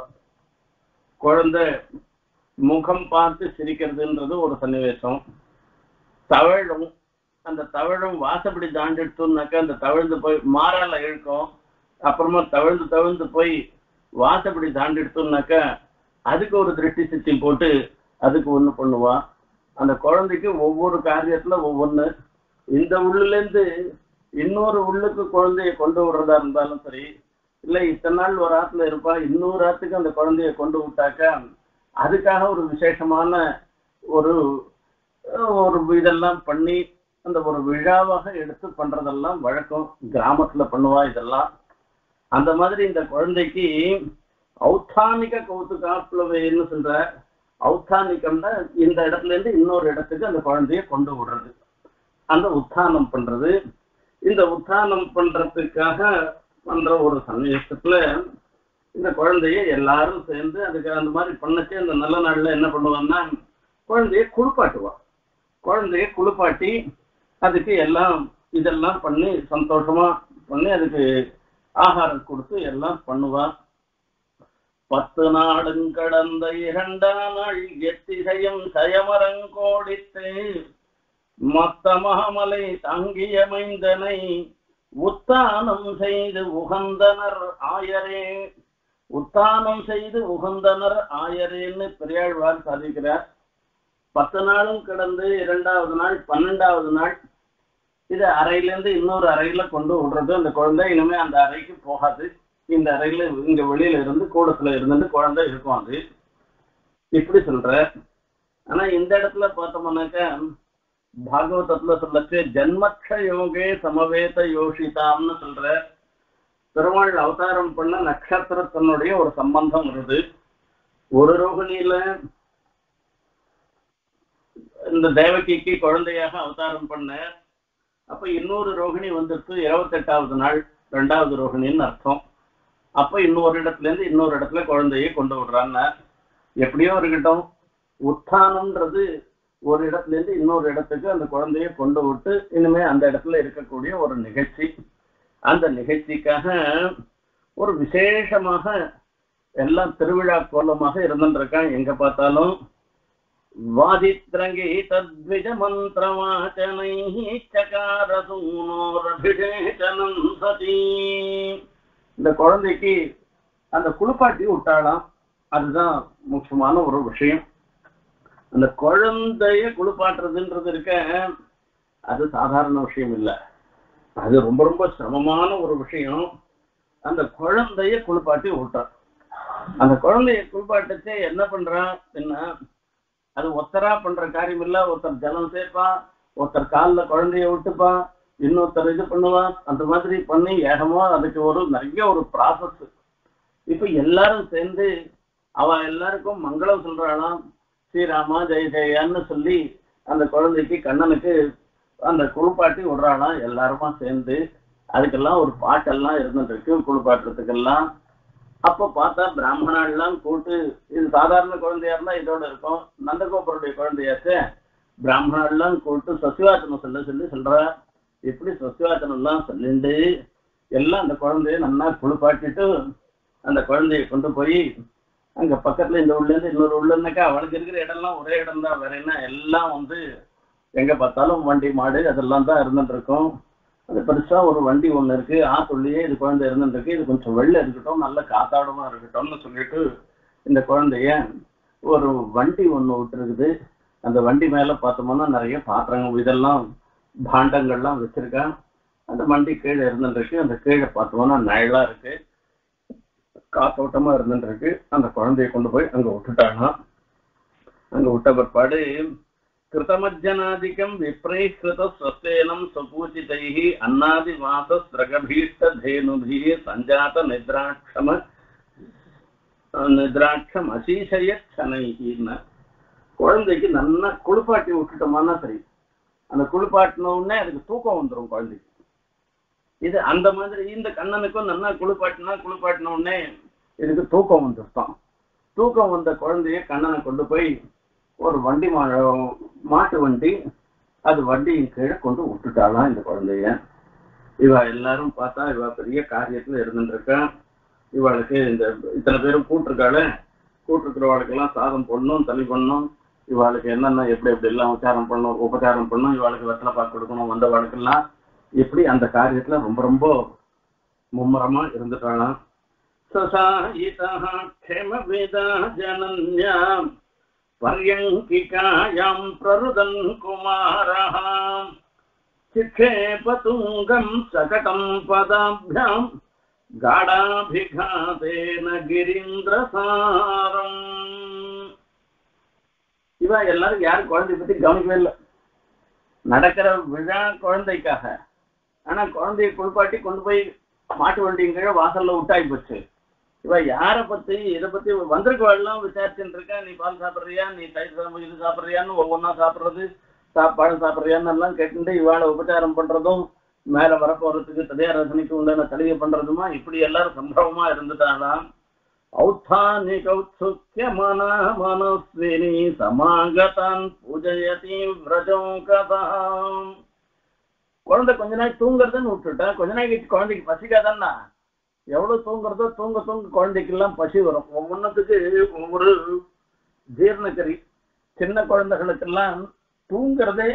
मुखम पार्த்து சிரிக்கிறது ஒரு சன்னிவேஷம் தவழும் அந்த தவழும் வாசப்படி தாண்டிடுதுனாக்க அந்த தவழ்ந்து போய் மாறால இழுக்கும் அப்புறமா தவழ்ந்து தவழ்ந்து போய் வாசப்படி தாண்டிடுதுனாக்க அதுக்கு ஒரு திருஷ்டி சித்தி போட்டு அதுக்கு ஒண்ணு பண்ணுவா அந்த குழந்தைக்கு ஒவ்வொரு காரியத்துல ஒவ்வொன்னு இந்த உள்ளுல இருந்து இன்னொரு உள்ளுக்கு குழந்தையை கொண்டு விடுறதா இருந்தாலும் சரி இல்ல இத்தனை நாள் ஒரு ஆத்துல இருப்பா இன்னொரு ஆத்துக்கு அந்த குழந்தையை கொண்டு விட்டாக்க அதுக்காக ஒரு விசேஷமான ஒரு ஒரு இதெல்லாம் பண்ணி அந்த ஒரு விழாவாக எடுத்து பண்றதெல்லாம் வழக்கம் கிராமத்துல பண்ணுவா இதெல்லாம் அந்த மாதிரி இந்த குழந்தைக்கு ஔத்தானிக கௌதுகாப்ளவேன்னு சொல்ற औत्थानिकம்னா இந்த இடத்துல இருந்து இன்னொரு இடத்துக்கு அந்த குழந்தையை கொண்டு விடுறது அந்த உத்தானம் பண்றது இந்த உத்தானம் பண்றதுக்காக பண்ற ஒரு சமயத்துல இந்த குழந்தையை எல்லாரும் சேர்ந்து அதுக்கு அந்த மாதிரி பண்ணச்சே அந்த நல்ல நாள்ல என்ன பண்ணுவாங்கன்னா குழந்தையை குளிப்பாட்டுவா குழந்தையை குளிப்பாட்டி அதுக்கு எல்லாம் இதெல்லாம் பண்ணி சந்தோஷமா பண்ணி அதுக்கு ஆகாரம் கொடுத்து எல்லாம் பண்ணுவா पत्तु नाडुं कडंद इरंडानाल एत्तिसयं सयमरंकोडित्तु मत्तमहमलै तंगियमैंदनै उत्तानं सेय्दु उगंदनर आयरे उत्तानं सेय्दु उगंदनर आयरेन्नु पेरियाழ்வார் சாதிக்கிறார் பத்து நாளும் கடந்து இரண்டாவது நாள் பன்னிரண்டாவது நாள் இது அறையில இருந்து இன்னொரு அறையில கொண்டு விடுறது அந்த குழந்தை இனிமே அந்த அறைக்கு போகாது இந்த அறையில இங்க வெளியில இருந்து கூடத்துல இருந்து குழந்தை இருக்கும் அது இப்படி சொல்ற ஆனா இந்த இடத்துல பார்த்தோம்னாக்க பாகவதத்துல சொல்லச்சு ஜன்மக்ஷ யோகே சமவேத யோஷிதாம்னு சொல்ற பெருமாள் அவதாரம் பண்ண நட்சத்திரத்தினுடைய ஒரு சம்பந்தம் வருது ஒரு ரோகிணியில இந்த தேவகிக்கு குழந்தையாக அவதாரம் பண்ண அப்ப இன்னொரு ரோகிணி வந்துட்டு இருபத்தி எட்டாவது நாள் ரெண்டாவது ரோகிணின்னு அர்த்தம் அப்ப இன்னொரு இடத்துல இருந்து இன்னொரு இடத்துல குழந்தையை கொண்டு விடுறாங்க எப்படியோ இருக்கட்டும் உத்தானம்ன்றது ஒரு இடத்துல இருந்து இன்னொரு இடத்துக்கு அந்த குழந்தையை கொண்டு விட்டு இனிமே அந்த இடத்துல இருக்கக்கூடிய ஒரு நிகழ்ச்சி அந்த நிகழ்ச்சிக்காக ஒரு விசேஷமாக எல்லாம் திருவிழா கோலமாக இருந்துருக்காங்க எங்க பார்த்தாலும் வாதித்ரங்கி தத்விஜ மந்திர வாசனை சகாரசூனோர் அபிஷேச்சனம் சதி இந்த குழந்தைக்கு அந்த குளிப்பாட்டி விட்டாலாம் அதுதான் முக்கியமான ஒரு விஷயம் அந்த குழந்தைய குளிப்பாட்டுறதுன்றது இருக்க அது சாதாரண விஷயம் இல்லை அது ரொம்ப ரொம்ப சிரமமான ஒரு விஷயம் அந்த குழந்தைய குளிப்பாட்டி விட்டான் அந்த குழந்தைய குளிப்பாட்டத்தை என்ன பண்றான் என்ன அது ஒத்தரா பண்ற காரியம் இல்லை ஒருத்தர் ஜலம் சேர்ப்பான் ஒருத்தர் காலில் குழந்தைய விட்டுப்பான் இன்னொருத்தர் இது பண்ணுவான் அந்த மாதிரி பண்ணி ஏகமா அதுக்கு ஒரு நிறைய ஒரு ப்ராசஸ் இப்ப எல்லாரும் சேர்ந்து அவ எல்லாருக்கும் மங்களம் சொல்றாளாம் ஸ்ரீராமா ஜெய ஜெயான்னு சொல்லி அந்த குழந்தைக்கு கண்ணனுக்கு அந்த குளிப்பாட்டி விடுறாளாம் எல்லாருமா சேர்ந்து அதுக்கெல்லாம் ஒரு பாட்டெல்லாம் இருந்துட்டு இருக்கு குளிப்பாட்டுறதுக்கெல்லாம் அப்ப பார்த்தா பிராமணாலாம் கூட்டு இது சாதாரண குழந்தையா இருந்தா இதோட இருக்கும் நந்தகோபருடைய குழந்தையாச்சு பிராமணாலாம் கூட்டு சசிவாசனம் சொல்ல சொல்லி சொல்ற இப்படி சசிவாசனம் எல்லாம் சொல்லிண்டு எல்லாம் அந்த குழந்தைய நல்லா குளிப்பாட்டிட்டு அந்த குழந்தைய கொண்டு போய் அங்க பக்கத்துல இந்த ஊர்ல இருந்து இன்னொரு ஊர்ல இருந்தாக்கா அவனுக்கு இருக்கிற இடம்லாம் ஒரே இடம் தான், வேற என்ன எல்லாம் வந்து எங்க பார்த்தாலும் வண்டி மாடு அதெல்லாம் தான் இருந்துட்டு இருக்கும். அது பெருசா ஒரு வண்டி ஒண்ணு இருக்கு, ஆத்துள்ளேயே இது குழந்தை இருந்துட்டு இருக்கு, இது கொஞ்சம் வெளில இருக்கட்டும் நல்ல காத்தாடமா இருக்கட்டும்னு சொல்லிட்டு இந்த குழந்தைய ஒரு வண்டி ஒண்ணு விட்டுருக்குது. அந்த வண்டி மேல பார்த்தோம்னா நிறைய பாத்திரங்கள் இதெல்லாம் பாண்டங்கள்லாம் வச்சிருக்கான். அந்த வண்டி கீழே இருந்துட்டு இருக்கு, அந்த கீழே பார்த்தோம்னா நிழலா இருக்கு, காத்தோட்டமா இருந்துட்டு இருக்கு. அந்த குழந்தைய கொண்டு போய் அங்க விட்டுட்டானா. அங்க விட்ட பிற்பாடு கிருதமஜ்ஜனாதிக்கம் விப்ரீகிருத ஸ்வசேனம் சுபூஜிதைஹி அன்னாதிவாத ஸ்ரகபீஷ்ட தேனுபிஹி சஞ்சாத நித்ராட்சம நித்ராட்சம் அசீஷய சனைஹின்னு குழந்தைக்கு நல்லா குளிப்பாட்டி விட்டுட்டோம்னா சரி, அந்த குளிப்பாட்டினோடனே அதுக்கு தூக்கம் வந்துடும் குழந்தைக்கு. இது அந்த மாதிரி இந்த கண்ணனுக்கும் நல்லா குளிப்பாட்டினா குளிப்பாட்டின உடனே இதுக்கு தூக்கம் வந்துருப்பான். தூக்கம் வந்த குழந்தைய கண்ணனை கொண்டு போய் ஒரு வண்டி மா மாட்டு வண்டி அது வண்டியின் கீழே கொண்டு விட்டுட்டாலாம் இந்த குழந்தைய. இவ எல்லாரும் பார்த்தா இவ பெரிய காரியத்துல இருந்துருக்கா. இவளுக்கு இந்த இத்தனை பேரும் கூட்டிருக்காள, கூட்டிருக்கிறவாளுக்கெல்லாம் சாதம் பண்ணணும், தள்ளி பண்ணணும், இவாளுக்கு என்னென்ன எப்படி எப்படி எல்லாம் உச்சாரம் பண்ணணும், உபச்சாரம் பண்ணணும், இவாளுக்கு வெத்தலை பாக்கு கொடுக்கணும், வந்த வாழ்க்கெல்லாம் இப்படி அந்த காரியத்துல ரொம்ப ரொம்ப மும்முரமா இருந்துட்டாளாம். பர்யங்கிகாயாம் பிரருதன் குமாரஹாம் சிக்ஷேபதுங்கம் சகடம் பதாப்யாம் காடாபிகாதேன கிரீந்திரசாரம். இவ எல்லாரும் யாரும் குழந்தைய பத்தி கவனிக்கவே இல்லை. நடக்கிற விழா குழந்தைக்காக, ஆனா குழந்தைய குளிப்பாட்டி கொண்டு போய் மாட்டு வண்டியின் கீழே வாசல்ல விட்டாய் போச்சு. இவ யாரை பத்தி இதை பத்தி வந்திருக்கவாள்லாம் விசாரிச்சுட்டு இருக்கா. நீ பால் சாப்பிட்றியா, நீ தயிர் சாப்பிட இது சாப்பிட்றியான்னு ஒவ்வொன்னா சாப்பிட்றது, சாப்பாடு சாப்பிட்றியான்னு எல்லாம் கேட்டுட்டு இவாளை உபச்சாரம் பண்றதும் மேல வரப்போறதுக்கு ததைய ரசனைக்கு உண்டான சலுகை பண்றதுமா இப்படி எல்லாரும் சம்பவமா இருந்துட்டாலாம். ஔத்தானி கௌத்சுக்ய மன மனஸ்வினி சமாகதான் பூஜயதி விரஜோகதாம். குழந்தை கொஞ்ச நாள் தூங்குறதுன்னு விட்டுட்டா, கொஞ்ச நாள் குழந்தைக்கு பசிக்காதான்னா எவ்வளவு தூங்குறதோ தூங்க தூங்க குழந்தைக்கு எல்லாம் பசி வரும். ஒவ்வொன்னத்துக்கு ஒவ்வொரு ஜீரணக்கறி. சின்ன குழந்தைகளுக்கெல்லாம் தூங்குறதே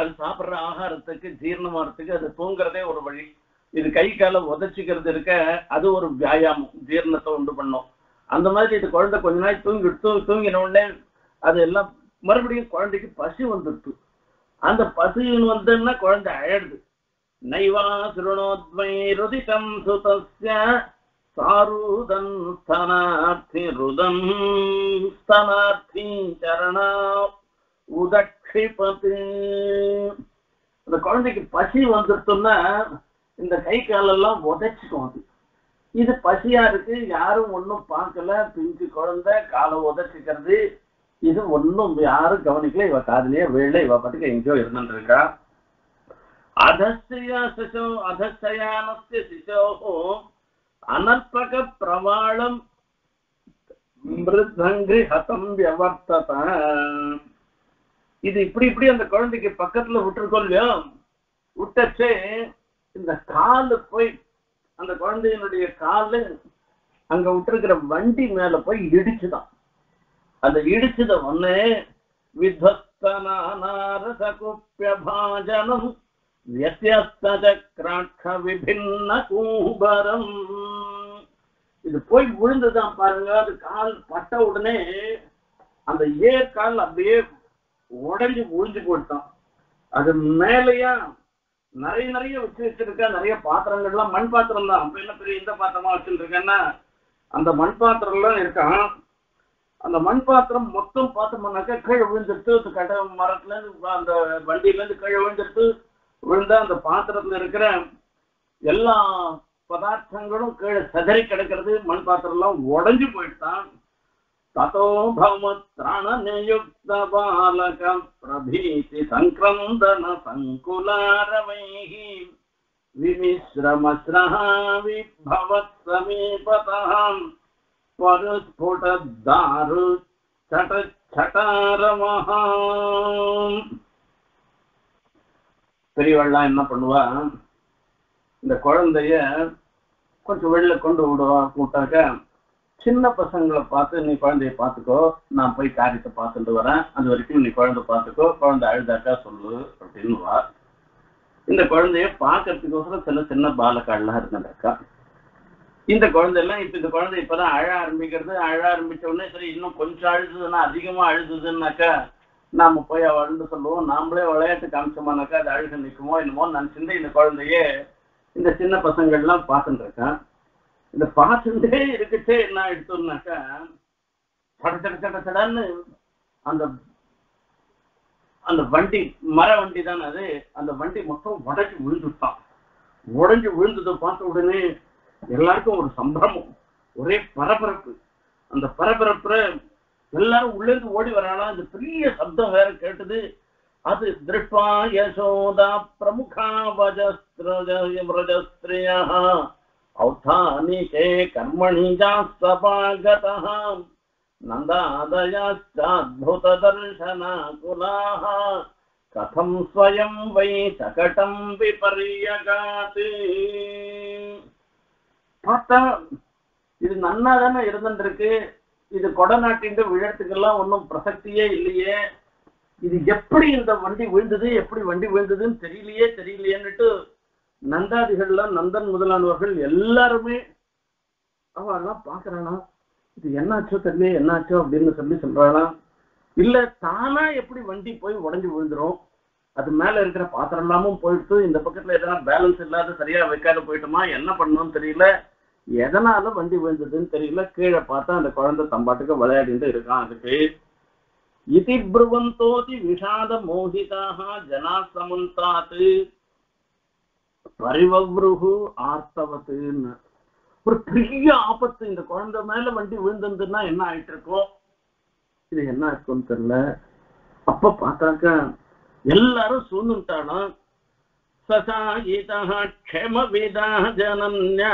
அது சாப்பிட்ற ஆகாரத்துக்கு ஜீரணமாகறதுக்கு அது தூங்குறதே ஒரு வழி. இது கை காலை உதச்சிக்கிறது இருக்க அது ஒரு வியாயாமம், ஜீரணத்தை உண்டு பண்ணும். அந்த மாதிரி இது குழந்தை கொஞ்ச நாள் தூங்கி தூங்கி தூங்கின உடனே அது எல்லாம் மறுபடியும் குழந்தைக்கு பசி வந்துடுது. அந்த பசியின் வந்துன்னா குழந்தை அழகுது. நைவா திருணோத்மை ருதிகம் சுதஸ்ய சாருதன் ஸ்தனார்த்தி ருதம் ஸ்தனார்த்தி சரணா உதக்ஷிபதி. அந்த குழந்தைக்கு பசி வந்துட்டோம்னா இந்த கை காலெல்லாம் உதைச்சிக்கும். அது இது பசியா இருக்கு, யாரும் ஒன்றும் பார்க்கல, பிஞ்சு குழந்தை காலை உதைச்சிக்கிறது, இது ஒன்றும் யாரும் கவனிக்கல. இவ காதலியே வேலை இவ பாட்டுக்கு எங்கேயோ இருந்துட்டு இருக்கா. அதஸ்தயா சிசோ அதஸ்தயானஸ்ய சிசோஹோ அனர்பக பிரவாளம் மிருதங்கி ஹதம் வியவர்த்தத. இது இப்படி இப்படி அந்த குழந்தைக்கு பக்கத்துல விட்டுருக்கோம் இல்லையோ, விட்டச்சே இந்த காலு போய் அந்த குழந்தையினுடைய காலு அங்க விட்டுருக்கிற வண்டி மேல போய் இடிச்சுதான். அந்த இடிச்சத ஒண்ணு வித்வஸ்தனாரசகுப்யபாஜனம் வியத்யஸ்தசக்ராட்ச விபின்ன கூபரம். இது போய் விழுந்துதான் பாருங்க. அது கால் பட்ட உடனே அந்த ஏர் கால் அப்படியே உடஞ்சி உழிஞ்சு போட்டான். அது மேலையா நிறைய நிறைய வச்சு வச்சிருக்கா, நிறைய பாத்திரங்கள்லாம் மண் பாத்திரம் தான். அப்ப என்ன பெரிய இந்த பாத்திரமா வச்சுட்டு இருக்கேன்னா அந்த மண் பாத்திரம் எல்லாம் இருக்கான். அந்த மண் பாத்திரம் மொத்தம் பார்த்தோம்னாக்கா கீழே விழுந்துட்டு, கட்ட மரத்துல இருந்து அந்த வண்டியில இருந்து கீழே விழுந்துட்டு, விழுந்தா அந்த பாத்திரத்துல இருக்கிற எல்லா பதார்த்தங்களும் கீழே சதறி கிடக்கிறது. மண் பாத்திரம் எல்லாம் உடஞ்சு போயிட்டான். ததோ பவத்ரணநியுக்த பாலகம் பிரபீதி சங்கிரந்தன சங்குலாரவைஹி விமிஸ்ரமஸ்ரஹ விபவத் சமீபதஹம் பரஸ்புட தாரு சட சட்டாரமஹாம். பெரியவள்லாம் என்ன பண்ணுவா, இந்த குழந்தைய கொஞ்சம் வெளில கொண்டு விடுவா கூட்டாக்க சின்ன பசங்களை பார்த்து நீ குழந்தைய பார்த்துக்கோ, நான் போய் காரியத்தை பார்த்துட்டு வரேன், அது வரைக்கும் நீ குழந்தை பார்த்துக்கோ, குழந்தை அழுதாக்கா சொல்லு அப்படின்னுவா. இந்த குழந்தைய பார்க்கறதுக்கோசரம் சில சின்ன பாலக்காடெல்லாம் இருந்ததாக்கா. இந்த குழந்தையெல்லாம் இப்ப இந்த குழந்தை இப்பதான் அழ ஆரம்பிக்கிறது. அழ ஆரம்பிச்ச உடனே சரி இன்னும் கொஞ்சம் அழுதுன்னா அதிகமா அழுதுன்னாக்கா நாம போய் அவள்னு சொல்லுவோம், நாமளே விளையாட்டு காமிச்சோமானாக்கா அது அழுக நிற்குமோ என்னமோ நான் சிந்தை இந்த குழந்தையே இந்த சின்ன பசங்கள்லாம் பார்த்துட்டு இருக்கான். இந்த பார்த்துட்டே இருக்கட்டே என்ன எடுத்தோம்னாக்கா சட சட சட சடன்னு அந்த அந்த வண்டி மர வண்டி தானே அது, அந்த வண்டி மொத்தம் உடஞ்சி விழுந்துட்டான். உடஞ்சி விழுந்ததை பார்த்த உடனே எல்லாருக்கும் ஒரு சம்பரமும், ஒரே பரபரப்பு. அந்த பரபரப்புற எல்லாரும் உள்ளேந்து ஓடி வரானா, அந்த பெரிய சப்தம் வேற கேட்டது. அது திருஷ்வா யசோதா பிரமுகா வஜஸ்திரியா அவதானிகே கர்மணிஜா சபாகதா நந்தாதயாச்சாத்புத தர்சனா குலாஹ கதம் ஸ்வயம் வை சகடம் விபர்யகாத். பார்த்தா இது நன்னா தானே இருந்துருக்கு, இது கொடநாட்டின் விழத்துக்கெல்லாம் ஒன்றும் பிரசக்தியே இல்லையே, இது எப்படி இந்த வண்டி விழுந்தது எப்படி வண்டி விழுந்ததுன்னு தெரியலையே தெரியலையேன்னுட்டு நந்தாதிகள்லாம் நந்தன் முதலானவர்கள் எல்லாருமே அவெல்லாம் பார்க்கறானா இது என்னாச்சோ தெரியல என்னாச்சோ அப்படின்னு சொல்லி சொல்றானா. இல்ல தானா எப்படி வண்டி போய் உடஞ்சி விழுந்துரும், அது மேல இருக்கிற பாத்திரம் எல்லாமும் போயிட்டு இந்த பக்கத்துல எதனா பேலன்ஸ் இல்லாத சரியா வைக்காத போயிட்டோமா என்ன பண்ணணும்னு தெரியல, எதனால வண்டி விழுந்ததுன்னு தெரியல. கீழே பார்த்தா அந்த குழந்தை தம்பாட்டுக்கு விளையாடிட்டு இருக்கான். அதுக்கு இதி ப்ருவந்தோதி விஷாத மோகிதாக ஜனா சமுந்தாத்து பரிவவ்ருஹு ஆர்த்தவத்துன்னு ஒரு பெரிய ஆபத்து. இந்த குழந்தை மேல வண்டி விழுந்ததுன்னா என்ன ஆயிட்டு இருக்கோம், இது என்ன இருக்கும்னு தெரியல. அப்ப பார்த்தாக்க எல்லாரும் சூழ்ந்துட்டானா. சசாயிதா க்ஷமவிதா ஜனன்யா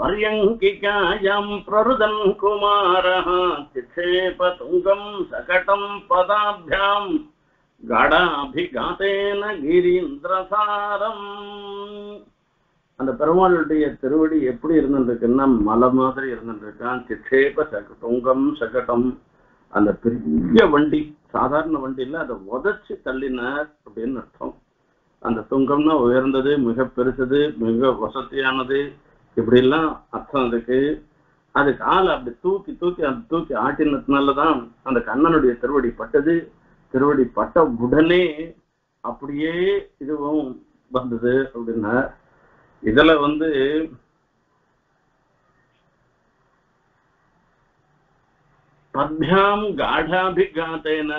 பர்யங்கிகாயம் பிரருதன் குமாரஹ சிசேப துங்கம் சகடம் பதாப்யாம் கடாபிகாதேன கிரீந்திரசாரம். அந்த பெருமாளுடைய திருவடி எப்படி இருந்துருக்குன்னா மலை மாதிரி இருந்துருக்கான். சிசேப சக துங்கம் சகடம், அந்த பெரிய வண்டி சாதாரண வண்டியில் அதை உதச்சி தள்ளினார் அப்படின்னு அர்த்தம். அந்த துங்கம்னா உயர்ந்தது, மிக பெருசது, மிக வசதியானது, இப்படிலாம் அர்த்தம் அதுக்கு. அது காலை அப்படி தூக்கி தூக்கி அந்த தூக்கி ஆட்டினதுனாலதான் அந்த கண்ணனுடைய திருவடி பட்டது. திருவடி பட்ட உடனே அப்படியே இதுவும் வந்தது அப்படின்னா. இதுல வந்து பத்யாம் காடாபிகாதேன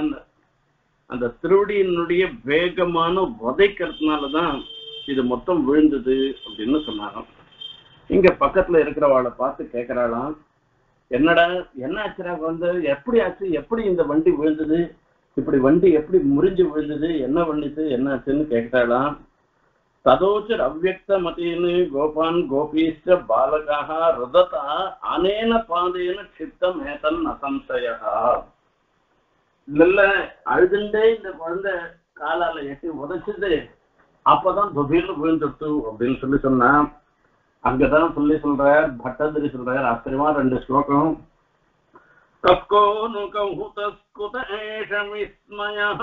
அந்த திருவடியினுடைய வேகமான உதைக்கிறதுனாலதான் இது மொத்தம் விழுந்தது அப்படின்னு சொன்னாங்க. இங்க பக்கத்துல இருக்கிறவாளை பார்த்து கேட்கிறாளாம், என்னடா என்ன ஆச்சுரா வந்து எப்படி ஆச்சு, எப்படி இந்த வண்டி விழுந்தது, இப்படி வண்டி எப்படி முறிஞ்சு விழுந்தது, என்ன பண்ணிச்சு என்ன ஆச்சுன்னு கேட்கிறாளாம். ததோச்சு அவ்வக்த மதின்னு கோபான் கோபீஷ்ட பாலகாக ரததா அனேன பாதையின சித்தம் ஏதன் அசம்சயா. இல்ல அழுதுண்டே இந்த குழந்தை காலால எட்டி உதச்சுது, அப்பதான் துபீர்னு விழுந்துட்டு அப்படின்னு சொல்லி சொன்னா. அங்கதான் சொல்லி சொல்றார் பட்டதிரி சொல்றார் ஆச்சரியமா ரெண்டு ஸ்லோகம். கப்கோனு கௌஹுதஸ்குத ஏஷம் விஸ்மயஹ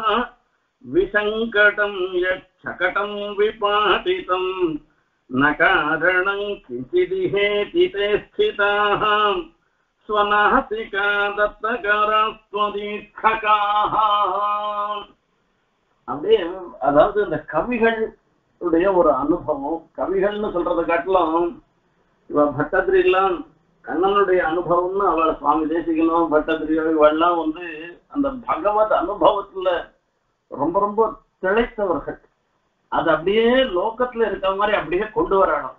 விசங்கடம் யச்சகடம் விபாதிதம் நகாரணம் கிஞ்சிதிஹேதி தே ஸ்திதாஹ ஸ்வநாஹசிகா தப்தகராஸ்வதீட்சகாஹ. அப்படியே அதாவது இந்த கவிகள் உடைய ஒரு அனுபவம், கவிகள்னு சொல்றதை காட்டிலும் இவ பட்டத்திரி எல்லாம் கண்ணனுடைய அனுபவம்னு அவளை சுவாமி தேசிகனும் பட்டத்திரியும் இவெல்லாம் வந்து அந்த பகவத் அனுபவத்துல ரொம்ப ரொம்ப திளைத்தவர்கள். அது அப்படியே லோக்கத்துல இருக்கிற மாதிரி அப்படியே கொண்டு வரணும்.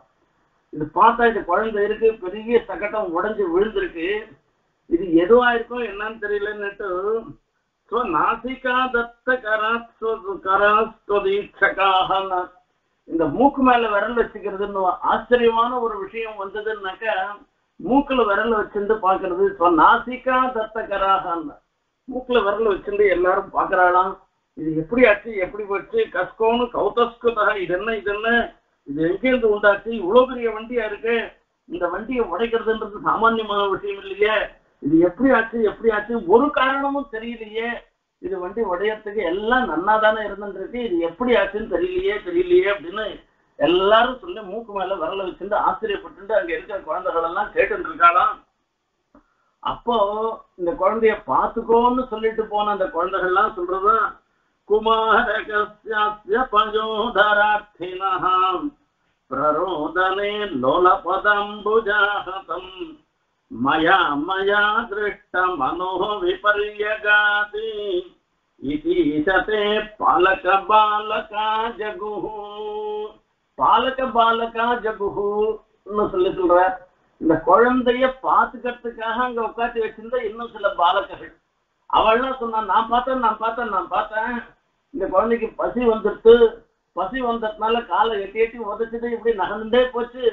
இது பார்த்தா இது குழந்தை இருக்கு, பெரிய சகடம் உடைஞ்சு விழுந்திருக்கு, இது எதுவா இருக்கும் என்னன்னு தெரியலன்னுட்டு நாசிகா தத்த கராஸ்வதீட்சகாக இந்த மூக்கு மேல விரல் வச்சுக்கிறதுன்னு ஆச்சரியமான ஒரு விஷயம் வந்ததுன்னாக்கா மூக்குல விரல் வச்சிருந்து பாக்குறது. நாசிகா தத்த கராகன்னு மூக்குல விரல் வச்சிருந்து எல்லாரும் பாக்குறாளாம். இது எப்படி ஆச்சு எப்படி போச்சு. கஸ்கோன்னு கௌதஸ்குதா இது என்ன இது என்ன उठाची इव्व वंडिया उड़क्रेद सामान्य विषय आची एपी आची और कारणमूं तेरलिए इत वी उड़यी आचुन तेरलिए अब मूक मेल वरल वो आश्चर्यपट अगे कुटा अ पातकोन अल्दा कुमारोदने लोलपदंबुजाहतम् मया मया दृष्ट मनो विपर्यगाति इतिशते पालक बालका जगुहु पालक बालका जगुहु இந்த குழந்தைய பாத்துக்கிறதுக்காக அங்க உட்காந்து வச்சிருந்த இன்னும் சில பாலகர்கள் அவள்லாம் சொன்னா நான் பார்த்தேன் நான் பார்த்தேன் நான் பார்த்தேன் இந்த குழந்தைக்கு பசி வந்துட்டு பசி வந்ததுனால காலை எட்டி எட்டி உதைச்சிட்டு இப்படி நகர்ந்துட்டே போச்சு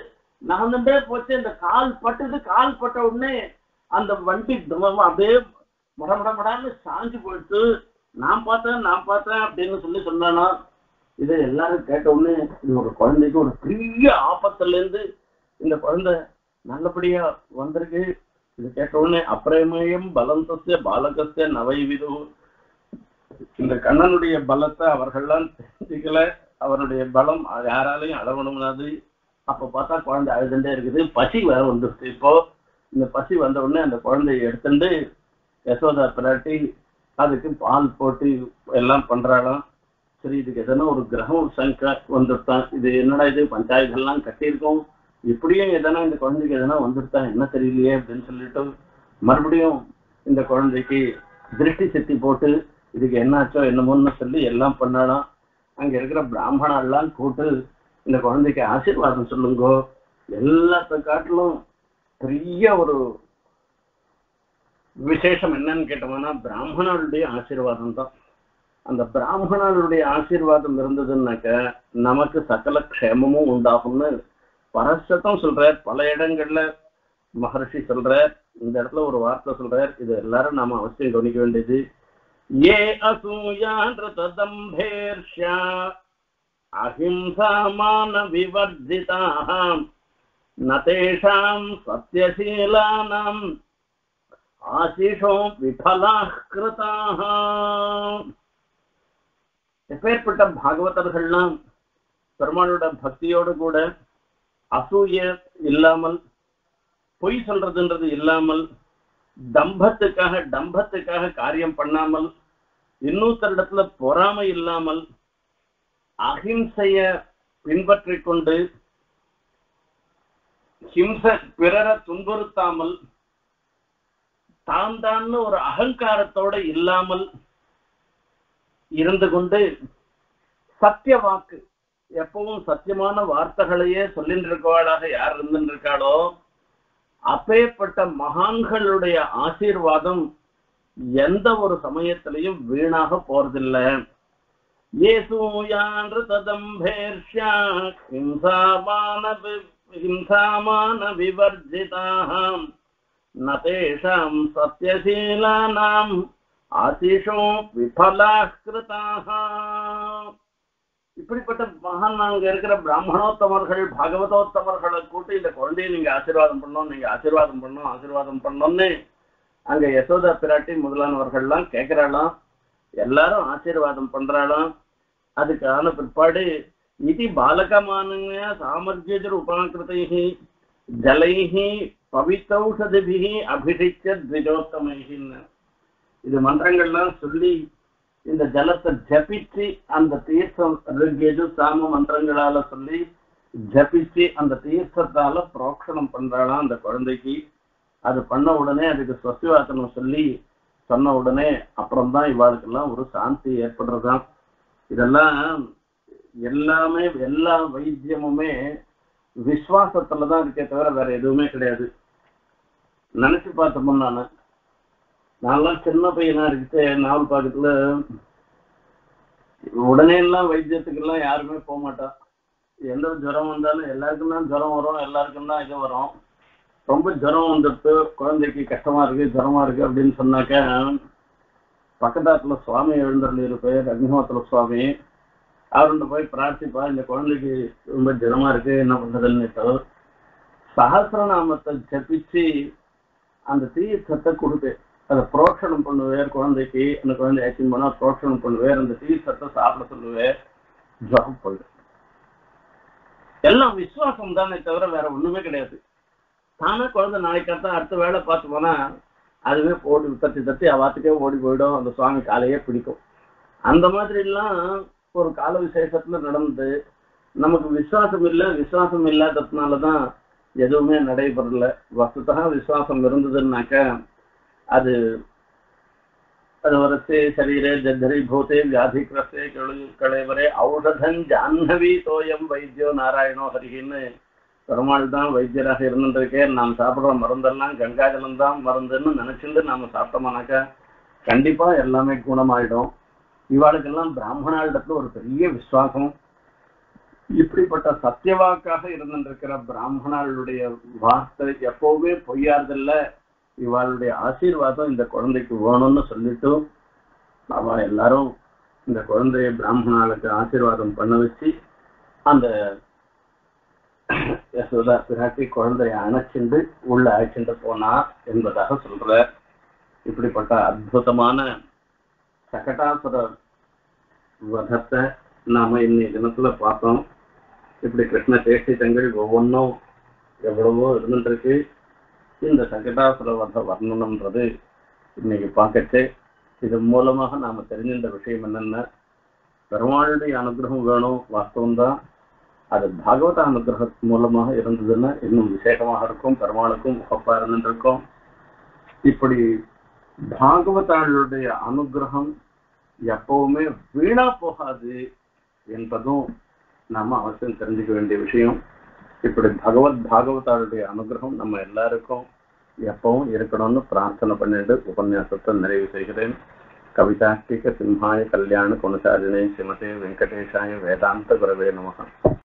நகர்ந்துட்டே போச்சு இந்த கால் பட்டுது கால் பட்ட உடனே அந்த வண்டி அப்படியே மடமடமடான்னு சாஞ்சு போயிட்டு நான் பார்த்தேன் நான் பார்த்தேன் அப்படின்னு சொல்லி சொன்னானா இது எல்லாரும் கேட்ட உடனே இது ஒரு குழந்தைக்கு ஒரு பெரிய ஆபத்துல இருந்து இந்த குழந்தை நல்லபடியா வந்திருக்கு இது கேட்ட உடனே அப்ரேமயம் பலந்தस्य பாலகस्य நவைவிது இந்த கண்ணனுடைய பலத்தை அவர்கள்லாம் தெரிஞ்சிக்கல அவருடைய பலம் யாராலையும் அளவணும்னாது அப்ப பார்த்தா குழந்தை அழுதுண்டே இருக்குது பசி வேற வந்துருச்சு இப்போ இந்த பசி வந்த உடனே அந்த குழந்தைய எடுத்துட்டு யசோதா பிராட்டி அதுக்கு பால் போட்டு எல்லாம் பண்றாளாம் சரி இதுக்கு எதனா ஒரு கிரகம் சங்கர் வந்துட்டான் இது என்னடா இது பஞ்சாயத்துலாம் கட்டியிருக்கோம் இப்படியும் எதனா இந்த குழந்தைக்கு எதனா வந்துருத்தா என்ன தெரியலையே அப்படின்னு சொல்லிட்டு மறுபடியும் இந்த குழந்தைக்கு திருஷ்டி சக்தி போட்டு இதுக்கு என்னாச்சோ என்னமோன்னு சொல்லி எல்லாம் பண்ணாலும் அங்க இருக்கிற பிராமணெல்லாம் கூட்டு இந்த குழந்தைக்கு ஆசீர்வாதம் சொல்லுங்கோ எல்லாத்த காட்டிலும் பெரிய ஒரு விசேஷம் என்னன்னு கேட்டோம்னா பிராமணர்களுடைய ஆசீர்வாதம் தான் அந்த பிராமணர்களுடைய ஆசீர்வாதம் இருந்ததுன்னாக்க நமக்கு சகல க்ஷேமமும் உண்டாகும்னு பரசத்தம் சொல்றார் பல இடங்கள்ல மகர்ஷி சொல்றார் இந்த இடத்துல ஒரு வார்த்தை சொல்றார் இது எல்லாரும் நாம அவசியம் கவனிக்க வேண்டியது ஏ அசூயாந்ததம்பேர்ஷா அஹிம்சாமான விவர்திதாம் நதேஷாம் சத்யசீலானாம் ஆசிஷோ விபலாஹ் கிருதாஹாம் எப்பேற்பட்ட பாகவதர்கள்லாம் பெருமாளோட பக்தியோடு கூட அசூய இல்லாமல் பொய் சொல்றதுன்றது இல்லாமல் தம்பத்துக்காக தம்பத்துக்காக காரியம் பண்ணாமல் இன்னொருத்தரிடத்துல பொறாமை இல்லாமல் அஹிம்சைய பின்பற்றிக் கொண்டு ஹிம்சை பிறரை துன்புறுத்தாமல் தான் தான் ஒரு அகங்காரத்தோட இல்லாமல் இருந்து கொண்டு சத்திய வாக்கு எப்பவும் சத்தியமான வார்த்தைகளையே சொல்லின்றிருக்கவாளாக யார் இருந்துருக்காளோ அப்பேற்பட்ட மகான்களுடைய ஆசீர்வாதம் எந்த ஒரு சமயத்திலையும் வீணாக போறதில்லை நேஷாம் சத்தியசீலானாம் ஆசிஷோ விபலாஹ்கிருதாஹாம் இப்படிப்பட்ட மகான் அங்க இருக்கிற பிராமணோத்தமர்கள் பாகவதோத்தமர்களை கூட்டு இந்த குழந்தையை நீங்க ஆசீர்வாதம் பண்ணணும் நீங்க ஆசீர்வாதம் பண்ணணும் ஆசீர்வாதம் பண்ணணும்னு அங்க யசோதா பிராட்டி முதலானவர்கள்லாம் கேட்கிறாளாம் எல்லாரும் ஆசீர்வாதம் பண்றாளாம் அதுக்கான பிற்பாடு இது பாலகமான சாமர்ஜ்ய உபாகிருதைஹி ஜலைஹி பவித்தௌஷதிபிஹி அபிஷிச்ச த்விஜோத்தமைஹின்னு இது மந்திரங்கள்லாம் சொல்லி இந்த ஜலத்தை ஜபிச்சு அந்த தீர்த்தம் ரிக்வேதம் சாம மந்திரங்களால சொல்லி ஜபிச்சு அந்த தீர்த்தத்தால பிரோக்ஷணம் பண்றாளாம் அந்த குழந்தைக்கு அது பண்ண உடனே அதுக்கு ஸ்வஸ்திவாசனம் சொல்லி சொன்ன உடனே அப்புறம்தான் இவாளுக்கெல்லாம் ஒரு சாந்தி ஏற்படுறதான் இதெல்லாம் எல்லாமே எல்லா வைத்தியமுமே விசுவாசத்துலதான் இருக்கே தவிர வேற எதுவுமே கிடையாது நினைச்சு பார்த்தோம்னா நானு நான்லாம் சின்ன பையனா இருக்கு நாவல் பாக்கத்துல உடனே எல்லாம் வைத்தியத்துக்கு எல்லாம் யாருமே போக மாட்டான் எந்த ஜுரம் வந்தாலும் எல்லாருக்கும் தான் ஜுரம் வரும் எல்லாருக்கும் தான் இது வரும் ரொம்ப ஜுரம் வந்துட்டு குழந்தைக்கு கஷ்டமா இருக்கு ஜுரமா இருக்கு அப்படின்னு சொன்னாக்க பக்கத்தாத்துல சுவாமி எழுந்தருள் இருப்பார் அக்னிஹோத்திர சுவாமி அவர்கிட்ட போய் பிரார்த்திப்பா, இந்த குழந்தைக்கு ரொம்ப ஜனமா இருக்கு, என்ன பண்றதுன்னு சொல்ல சகசிரநாமத்தை ஜபிச்சு அந்த தீய சத்தை கொடுத்து அதை புரோஷணம் பண்ணுவேன் குழந்தைக்கு. அந்த குழந்தை ஆக்சின் பண்ணா புரோஷணம் பண்ணுவேன், அந்த தீய சத்தை சாப்பிட சொல்லுவேன், ஜபம் பண்ணு. எல்லாம் விசுவாசம் தானே தவிர வேற ஒண்ணுமே கிடையாது. தானே குழந்தை நாளைக்காத்தான் அடுத்த வேலை பார்த்து போனா அதுவே ஓடி தத்தி தத்தி அவாத்துக்கே ஓடி போயிடும், அந்த சுவாமி காலையே பிடிக்கும். அந்த மாதிரி எல்லாம் ஒரு கால விசேஷத்துல நடந்து நமக்கு விசுவாசம் இல்லை. விசுவாசம் இல்லாததுனாலதான் எதுவுமே நடைபெறல. வசதா விசுவாசம் இருந்ததுன்னாக்க அது அது வரத்தே சரீரே ஜத்தரி பூத்தே வியாதிகிரஸ்தே களைவரே ஔஷதன் ஜாஹ்னவி தோயம் வைத்தியோ நாராயணோ ஹரிகின்னு பெருமாள் தான் வைத்தியராக இருந்துருக்கே. நாம் சாப்பிட்ற மருந்தெல்லாம் கங்காஜலம் தான் மருந்துன்னு நினைச்சுட்டு நாம சாப்பிட்டோம்னாக்கா கண்டிப்பா எல்லாமே குணமாயிடும். இவாளுக்கெல்லாம் பிராமணாளிடத்துல ஒரு பெரிய விசுவாசம். இப்படிப்பட்ட சத்தியவாக்காக இருந்துருக்கிற பிராமணாளுடைய வார்த்தை எப்பவுமே பொய்யாதல்ல. இவாளுடைய ஆசீர்வாதம் இந்த குழந்தைக்கு வேணும்னு சொல்லிட்டு அவ எல்லாரும் இந்த குழந்தைய பிராமணாளுக்கு ஆசீர்வாதம் பண்ண வச்சு அந்த யசோதா பிராட்டி குழந்தைய அணைச்சிண்டு உள்ள அழைச்சிட்டு போனா என்பதாக சொல்ற. இப்படிப்பட்ட அற்புதமான சகடாசுர வதத்தை நாம இன்னைய தினத்துல பார்த்தோம். இப்படி கிருஷ்ண சேஷிதங்கள் ஒவ்வொன்றும் எவ்வளவோ இருந்துட்டு இருக்கு. இந்த சகடாசுர வத வர்ணனம்ன்றது இன்னைக்கு பார்க்கச்சு. இது மூலமாக நாம தெரிஞ்சின்ற விஷயம் என்னன்னா, பெருமாளுடைய அனுகிரகம் வேணும் வாஸ்தவம்தான். அது பாகவத அனுகிரக மூலமாக இருந்ததுன்னா இன்னும் விசேஷமாக இருக்கும், பெருமாளுக்கும் முகப்பா இருந்துருக்கும். இப்படி பாகவதாளுடைய அனுகிரகம் எப்பவுமே வீணா போகாது என்பதும் நாம அவசியம் தெரிஞ்சுக்க வேண்டிய விஷயம். இப்படி பகவத் பாகவதாளுடைய அனுகிரகம் நம்ம எல்லாருக்கும் எப்பவும் இருக்கணும்னு பிரார்த்தனை பண்ணிட்டு உபன்யாசத்தை நிறைவு செய்கிறேன். கவிதாஷ்டிக சிம்ஹாய கல்யாண குணசாலினே ஸ்ரீமதே வெங்கடேஷாய வேதாந்த குரவே நமஹ.